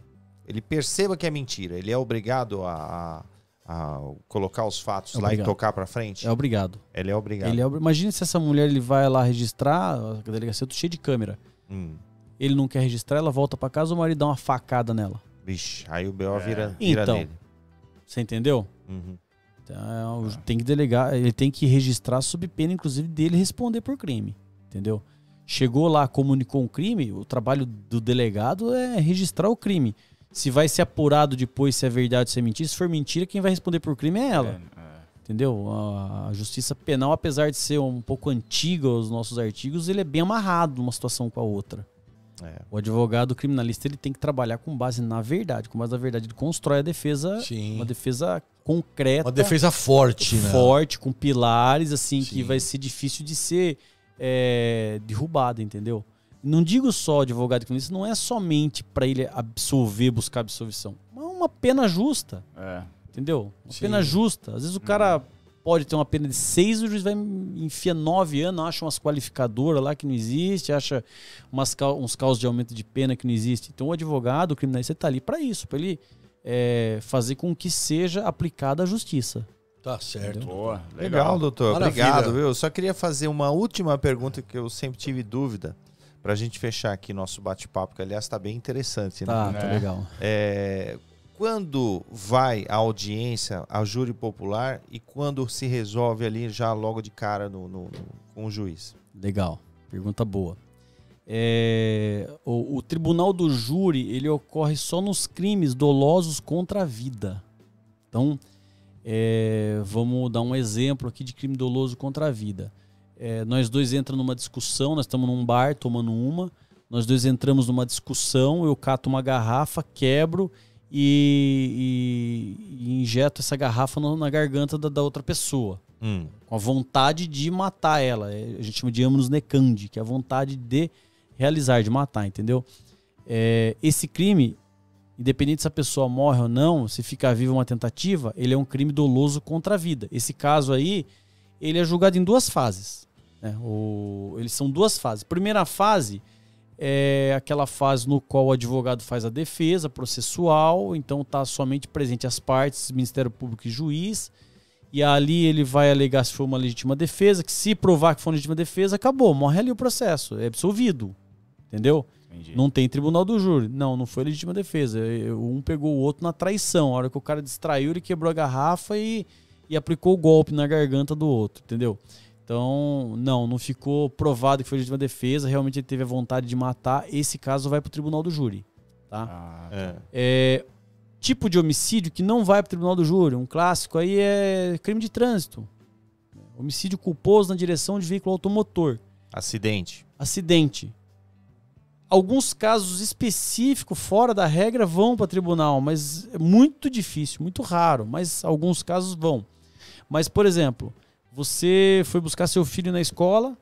Ele perceba que é mentira. Ele é obrigado a, a, a colocar os fatos é lá e tocar para frente? É obrigado. Ele é obrigado. Ele é, imagina se essa mulher ele vai lá registrar, a delegacia está cheia de câmera. Hum. Ele não quer registrar, ela volta para casa, o marido dá uma facada nela. Vixe, aí o B O é. vira, vira então, nele. Você entendeu? Uhum. Então, ah. tem que delegar, ele tem que registrar sob pena, inclusive, dele responder por crime. Entendeu? Chegou lá, comunicou um crime, o trabalho do delegado é registrar o crime. Se vai ser apurado depois se é verdade ou se é mentira, se for mentira, quem vai responder por crime é ela. É, é. Entendeu? A justiça penal, apesar de ser um pouco antiga aos nossos artigos, ele é bem amarrado uma situação com a outra. É. O advogado criminalista, ele tem que trabalhar com base na verdade. Com base na verdade, ele constrói a defesa, Sim. uma defesa concreta. Uma defesa forte, né? Forte, com pilares, assim, Sim. que vai ser difícil de ser é, derrubada, entendeu? Não digo só advogado criminalista, não é somente para ele absolver, buscar absolvição. Mas uma pena justa, é. Entendeu? Uma Sim. pena justa. Às vezes o cara hum. pode ter uma pena de seis, o juiz vai enfiar nove anos, acha umas qualificadoras lá que não existe, acha umas, uns causos de aumento de pena que não existe. Então o advogado, o criminalista, está ali para isso, para ele é, fazer com que seja aplicada a justiça. Tá certo. Boa, legal. legal, doutor. Maravilha. Obrigado, viu? Eu só queria fazer uma última pergunta que eu sempre tive dúvida. Pra gente fechar aqui nosso bate-papo, que aliás tá bem interessante, né? Tá, tá é. legal. É, quando vai a audiência, a júri popular, e quando se resolve ali já logo de cara no, no, no, com o juiz? Legal, pergunta boa. É, o, o tribunal do júri, ele ocorre só nos crimes dolosos contra a vida. Então, é, vamos dar um exemplo aqui de crime doloso contra a vida. É, nós dois entramos numa discussão, nós estamos num bar tomando uma, nós dois entramos numa discussão, eu cato uma garrafa, quebro e, e, e injeto essa garrafa no, na garganta da, da outra pessoa. Hum. Com a vontade de matar ela. A gente chama de habeas necandi, que é a vontade de realizar, de matar, entendeu? É, esse crime, independente se a pessoa morre ou não, se ficar viva uma tentativa, ele é um crime doloso contra a vida. Esse caso aí, ele é julgado em duas fases. É, o, eles são duas fases. Primeira fase é aquela fase no qual o advogado faz a defesa processual, então está somente presente as partes, Ministério Público e juiz, e ali ele vai alegar se foi uma legítima defesa, que se provar que foi uma legítima defesa, acabou, morre ali o processo, é absolvido, entendeu? Entendi. Não tem tribunal do júri. Não, não foi legítima defesa. Um pegou o outro na traição, a hora que o cara distraiu, ele quebrou a garrafa e, e aplicou o golpe na garganta do outro, entendeu? Então, não, não ficou provado que foi legítima defesa, realmente ele teve a vontade de matar, esse caso vai para o tribunal do júri. Tá? Ah, tá. É. É, tipo de homicídio que não vai para o tribunal do júri, um clássico aí é crime de trânsito. Homicídio culposo na direção de veículo automotor. Acidente. Acidente. Alguns casos específicos, fora da regra, vão para o tribunal, mas é muito difícil, muito raro, mas alguns casos vão. Mas, por exemplo, você foi buscar seu filho na escola,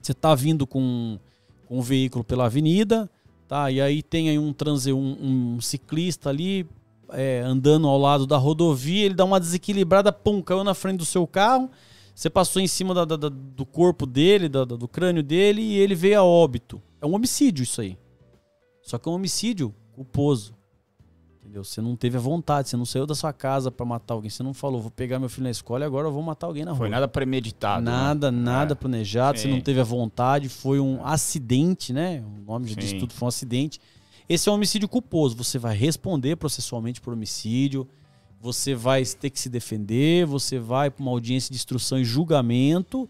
você está vindo com, com um veículo pela avenida, tá? E aí tem aí um, transe, um, um ciclista ali é, andando ao lado da rodovia, ele dá uma desequilibrada, pum, caiu na frente do seu carro, você passou em cima da, da, da, do corpo dele, da, do crânio dele, e ele veio a óbito. É um homicídio isso aí. Só que é um homicídio culposo. Entendeu? Você não teve a vontade, você não saiu da sua casa pra matar alguém, você não falou, vou pegar meu filho na escola e agora eu vou matar alguém na rua. Foi nada premeditado. Nada, né? nada é. planejado, Sim. você não teve a vontade, foi um acidente, né? O nome já diz tudo, foi um acidente. Esse é um homicídio culposo, você vai responder processualmente por homicídio, você vai ter que se defender, você vai pra uma audiência de instrução e julgamento,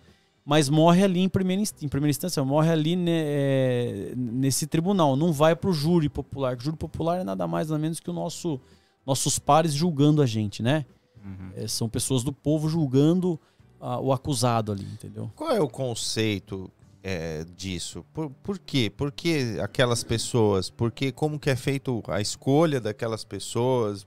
mas morre ali em primeira, em primeira instância, morre ali né, é, nesse tribunal, não vai para o júri popular. O júri popular é nada mais nada menos que o nosso, nossos pares julgando a gente, né? Uhum. É, são pessoas do povo julgando ah, o acusado ali, entendeu? Qual é o conceito é, disso? Por, por quê? Por que aquelas pessoas? Por que, como que é feito a escolha daquelas pessoas?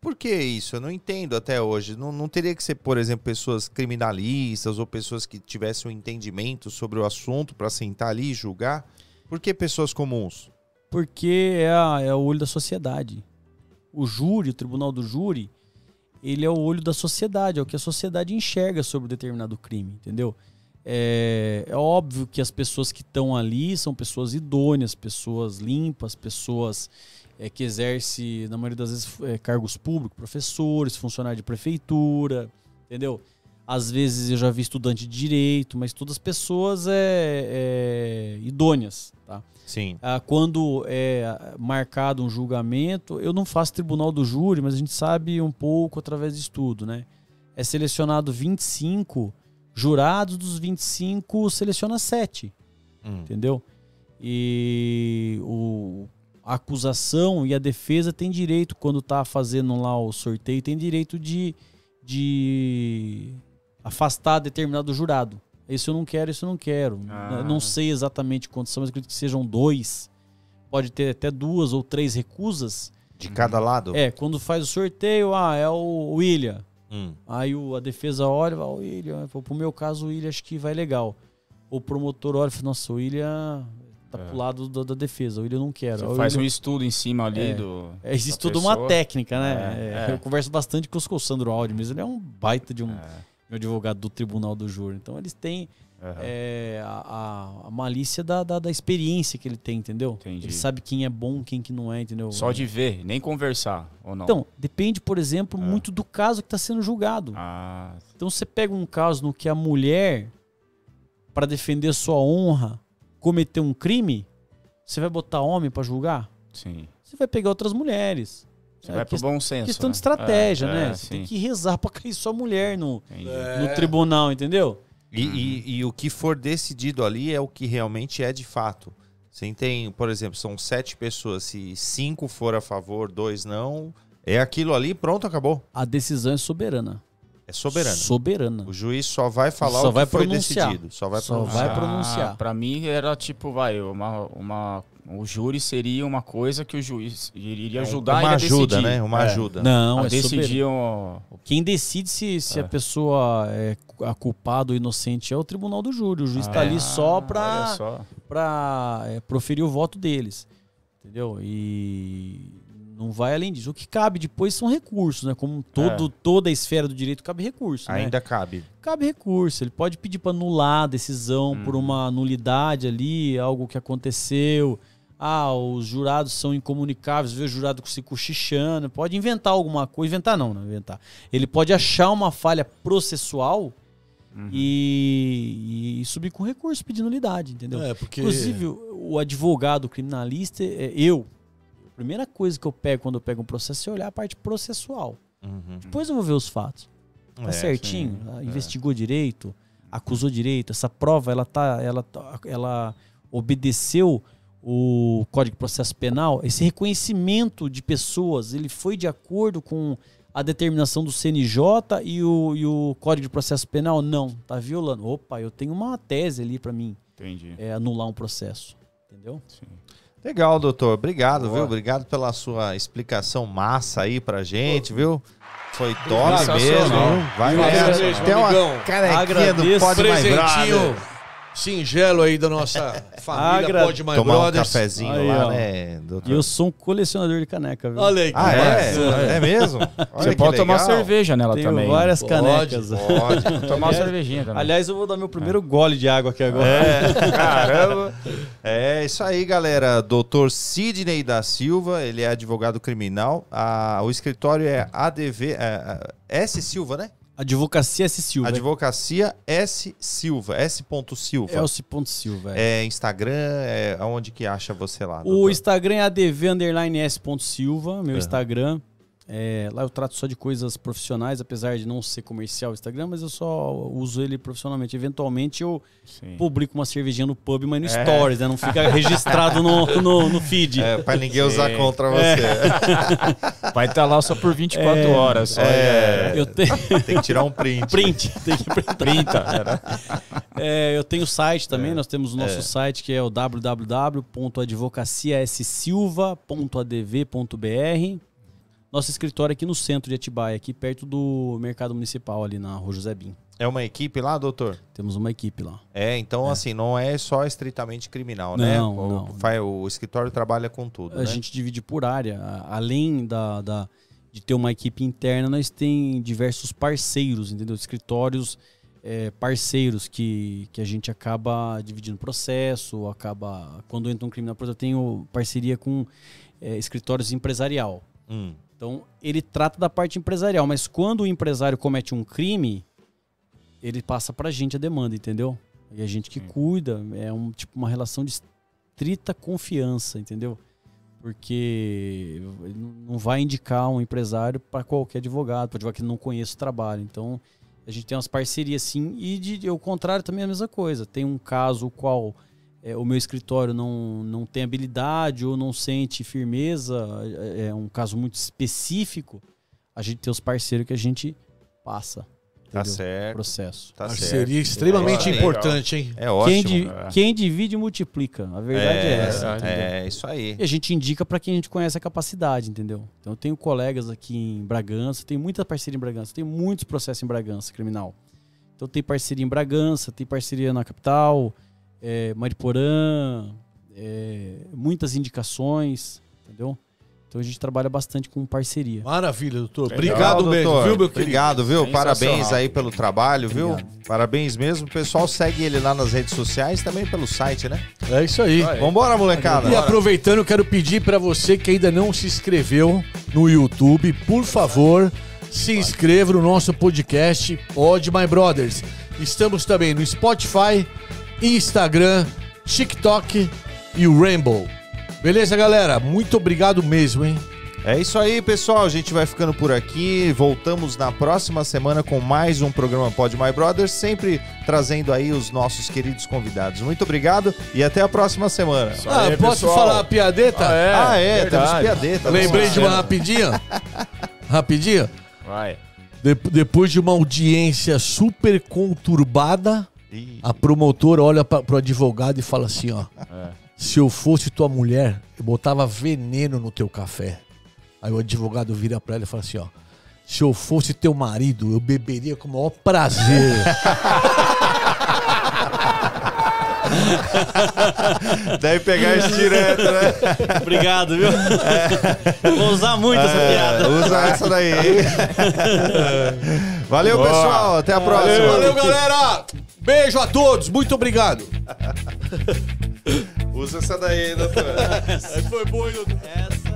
Por que isso? Eu não entendo até hoje. Não, não teria que ser, por exemplo, pessoas criminalistas ou pessoas que tivessem um entendimento sobre o assunto para sentar ali e julgar? Por que pessoas comuns? Porque é, a, é o olho da sociedade. O júri, o tribunal do júri, ele é o olho da sociedade, é o que a sociedade enxerga sobre um determinado crime, entendeu? É, é óbvio que as pessoas que estão ali são pessoas idôneas, pessoas limpas, pessoas... É, que exerce, na maioria das vezes, é, cargos públicos, professores, funcionário de prefeitura, entendeu? Às vezes eu já vi estudante de direito, mas todas as pessoas é, é, idôneas, tá? Sim. Ah, quando é marcado um julgamento, eu não faço tribunal do júri, mas a gente sabe um pouco através de estudo, né? É selecionado vinte e cinco jurados dos vinte e cinco seleciona sete, hum. entendeu? E o, a acusação e a defesa tem direito, quando tá fazendo lá o sorteio, tem direito de, de afastar determinado jurado. Isso eu não quero, isso eu não quero. Ah. Não sei exatamente quantos são, mas acredito que sejam dois. Pode ter até duas ou três recusas. De cada lado? É, quando faz o sorteio, ah, é o William. Hum. Aí o, a defesa olha, ah, o William, pro meu caso o William acho que vai legal. O promotor olha e fala, nossa, o William tá é. pro lado da, da defesa, o William não quer. Você William... faz um estudo em cima ali é. do... É, existe toda uma técnica, né? É. É. É. Eu converso bastante com o Sandro Aldi, mas ele é um baita de um... É. meu advogado do tribunal do júri. Então eles têm uhum. é, a, a malícia da, da, da experiência que ele tem, entendeu? Entendi. Ele sabe quem é bom, quem que não é, entendeu? Só de ver, nem conversar ou não? Então, depende, por exemplo, é. muito do caso que está sendo julgado. Ah. Então você pega um caso no que a mulher, para defender sua honra, cometeu um crime, você vai botar homem para julgar? Sim. Você vai pegar outras mulheres. Você é, vai pro bom senso. Questão né? de estratégia, é, né? É, você sim. tem que rezar pra cair sua mulher no, é. no tribunal, entendeu? E, e, e o que for decidido ali é o que realmente é de fato. Você tem, por exemplo, são sete pessoas. Se cinco for a favor, dois não, é aquilo ali, pronto, acabou. A decisão é soberana. É soberana. Soberana. O juiz só vai falar só o que vai foi pronunciar. decidido. Só vai só pronunciar. Vai pronunciar. Ah, pra mim era tipo, vai, uma... uma... O júri seria uma coisa que o juiz iria ajudar uma ajuda, decidir. né? Uma é. ajuda. Não, a é decidir um... Quem decide se, se é. a pessoa é culpada ou inocente é o tribunal do júri. O juiz está ah, ali só para para é, proferir o voto deles, entendeu? E não vai além disso. O que cabe depois são recursos, né? Como todo, é. toda a esfera do direito cabe recurso. Ainda né? cabe. Cabe recurso. Ele pode pedir para anular a decisão hum. por uma nulidade ali, algo que aconteceu. Ah, os jurados são incomunicáveis, vê o jurado se cochichando, pode inventar alguma coisa, inventar não, não inventar. Ele pode achar uma falha processual uhum. e, e subir com recurso pedindo nulidade, entendeu? É, porque... Inclusive, o, o advogado criminalista, é, eu, a primeira coisa que eu pego quando eu pego um processo é olhar a parte processual. Uhum. Depois eu vou ver os fatos. Tá é, certinho? Sim, é. Investigou direito, acusou direito, essa prova, ela, tá, ela, ela obedeceu... o Código de Processo Penal, esse reconhecimento de pessoas, ele foi de acordo com a determinação do C N J e o, e o Código de Processo Penal? Não, tá violando. Opa, eu tenho uma tese ali para mim Entendi. É, anular um processo, entendeu? Sim. Legal, doutor. Obrigado, Boa. viu? Obrigado pela sua explicação massa aí pra gente, Boa. viu? Foi top mesmo. Vai nessa. Até uma carequinha do Pod My Brothers. Singelo aí da nossa família Agra... Pod My Tomar Brothers. Um cafezinho aí, lá, ó. né, doutor? E eu sou um colecionador de caneca, viu? Olha aí, ah, é? é mesmo? Olha Você pode legal. tomar cerveja nela Tenho também. várias pode, canecas. Pode, pode. tomar uma cervejinha também. Aliás, eu vou dar meu primeiro é. gole de água aqui agora. É, caramba. É isso aí, galera. Doutor Sidney da Silva, ele é advogado criminal. Ah, o escritório é A D V... É, S Silva, né? Advocacia S Silva. Advocacia S Silva. S. Silva. É o S. Silva. É, é Instagram, é onde que acha você lá? Doutor? O Instagram é A D V underline S ponto Silva, meu uhum. Instagram. É, lá eu trato só de coisas profissionais, apesar de não ser comercial o Instagram, mas eu só uso ele profissionalmente. Eventualmente eu Sim. publico uma cervejinha no pub, mas no é. Stories, né? Não fica registrado no, no, no feed. É, pra ninguém usar Sim. contra você. É. Vai estar tá lá só por vinte e quatro é. horas. Só é. É. Eu te... Tem que tirar um print. Print. Tem que printar. É, eu tenho site também, é. nós temos o nosso é. site que é o w w w ponto advocacia s silva ponto a d v ponto b r. Nosso escritório aqui no centro de Atibaia, aqui perto do Mercado Municipal, ali na Rua José Bim. É uma equipe lá, doutor? Temos uma equipe lá. É, então é. assim, não é só estritamente criminal, não, né? O, não. O escritório trabalha com tudo, A né? gente divide por área. Além da, da, de ter uma equipe interna, nós temos diversos parceiros, entendeu? Escritórios é, parceiros que, que a gente acaba dividindo processo, acaba... Quando entra um crime na prosa, eu tenho parceria com é, escritórios empresarial. Hum. Então, ele trata da parte empresarial, mas quando o empresário comete um crime, ele passa pra gente a demanda, entendeu? E a gente que Sim. cuida, é um, tipo uma relação de estrita confiança, entendeu? Porque não vai indicar um empresário para qualquer advogado, para advogado que não conhece o trabalho. Então, A gente tem umas parcerias sim, e de, de, ao contrário também é a mesma coisa. Tem um caso o qual é, o meu escritório não, não tem habilidade ou não sente firmeza, é, é um caso muito específico, a gente tem os parceiros que a gente passa. Tá certo. Processo. Tá certo. Seria extremamente é, importante, hein? É ótimo. Quem, di é. quem divide multiplica. A verdade é, é essa. É, é isso aí. E a gente indica para quem a gente conhece a capacidade, entendeu? Então eu tenho colegas aqui em Bragança, tem muita parceria em Bragança, tem muitos processos em Bragança criminal. Então tem parceria em Bragança, tem parceria na capital, é, Mariporã, é, muitas indicações, entendeu? Então a gente trabalha bastante com parceria. Maravilha, doutor. Obrigado, Legal, doutor. Mesmo, viu, meu querido? Obrigado, viu? Parabéns aí pelo trabalho, Obrigado. viu? Parabéns mesmo. O pessoal segue ele lá nas redes sociais, também pelo site, né? É isso aí. É. Vambora, molecada. E aproveitando, eu quero pedir para você que ainda não se inscreveu no YouTube, por favor, se inscreva no nosso podcast Pod My Brothers. Estamos também no Spotify, Instagram, TikTok e o Rainbow. Beleza, galera? Muito obrigado mesmo, hein? É isso aí, pessoal. A gente vai ficando por aqui. Voltamos na próxima semana com mais um programa Pod My Brothers, sempre trazendo aí os nossos queridos convidados. Muito obrigado e até a próxima semana. Ah, aí, posso pessoal. falar a piadeta? Ah, é, ah, é temos piadeta. Lembrei de uma rapidinha. Rapidinha? Vai. De depois de uma audiência super conturbada, Ih. a promotora olha pra, pro advogado e fala assim, ó... É. Se eu fosse tua mulher, eu botava veneno no teu café. Aí o advogado vira pra ela e fala assim, ó. Se eu fosse teu marido, eu beberia com o maior prazer. Deve pegar isso direto, né? Obrigado, viu? É. Vou usar muito é, essa piada. Usa essa daí. Valeu, Boa. pessoal. Até a próxima. Valeu, Valeu galera. Beijo a todos. Muito obrigado. Usa essa daí, doutor. Foi boa, doutor. Essa.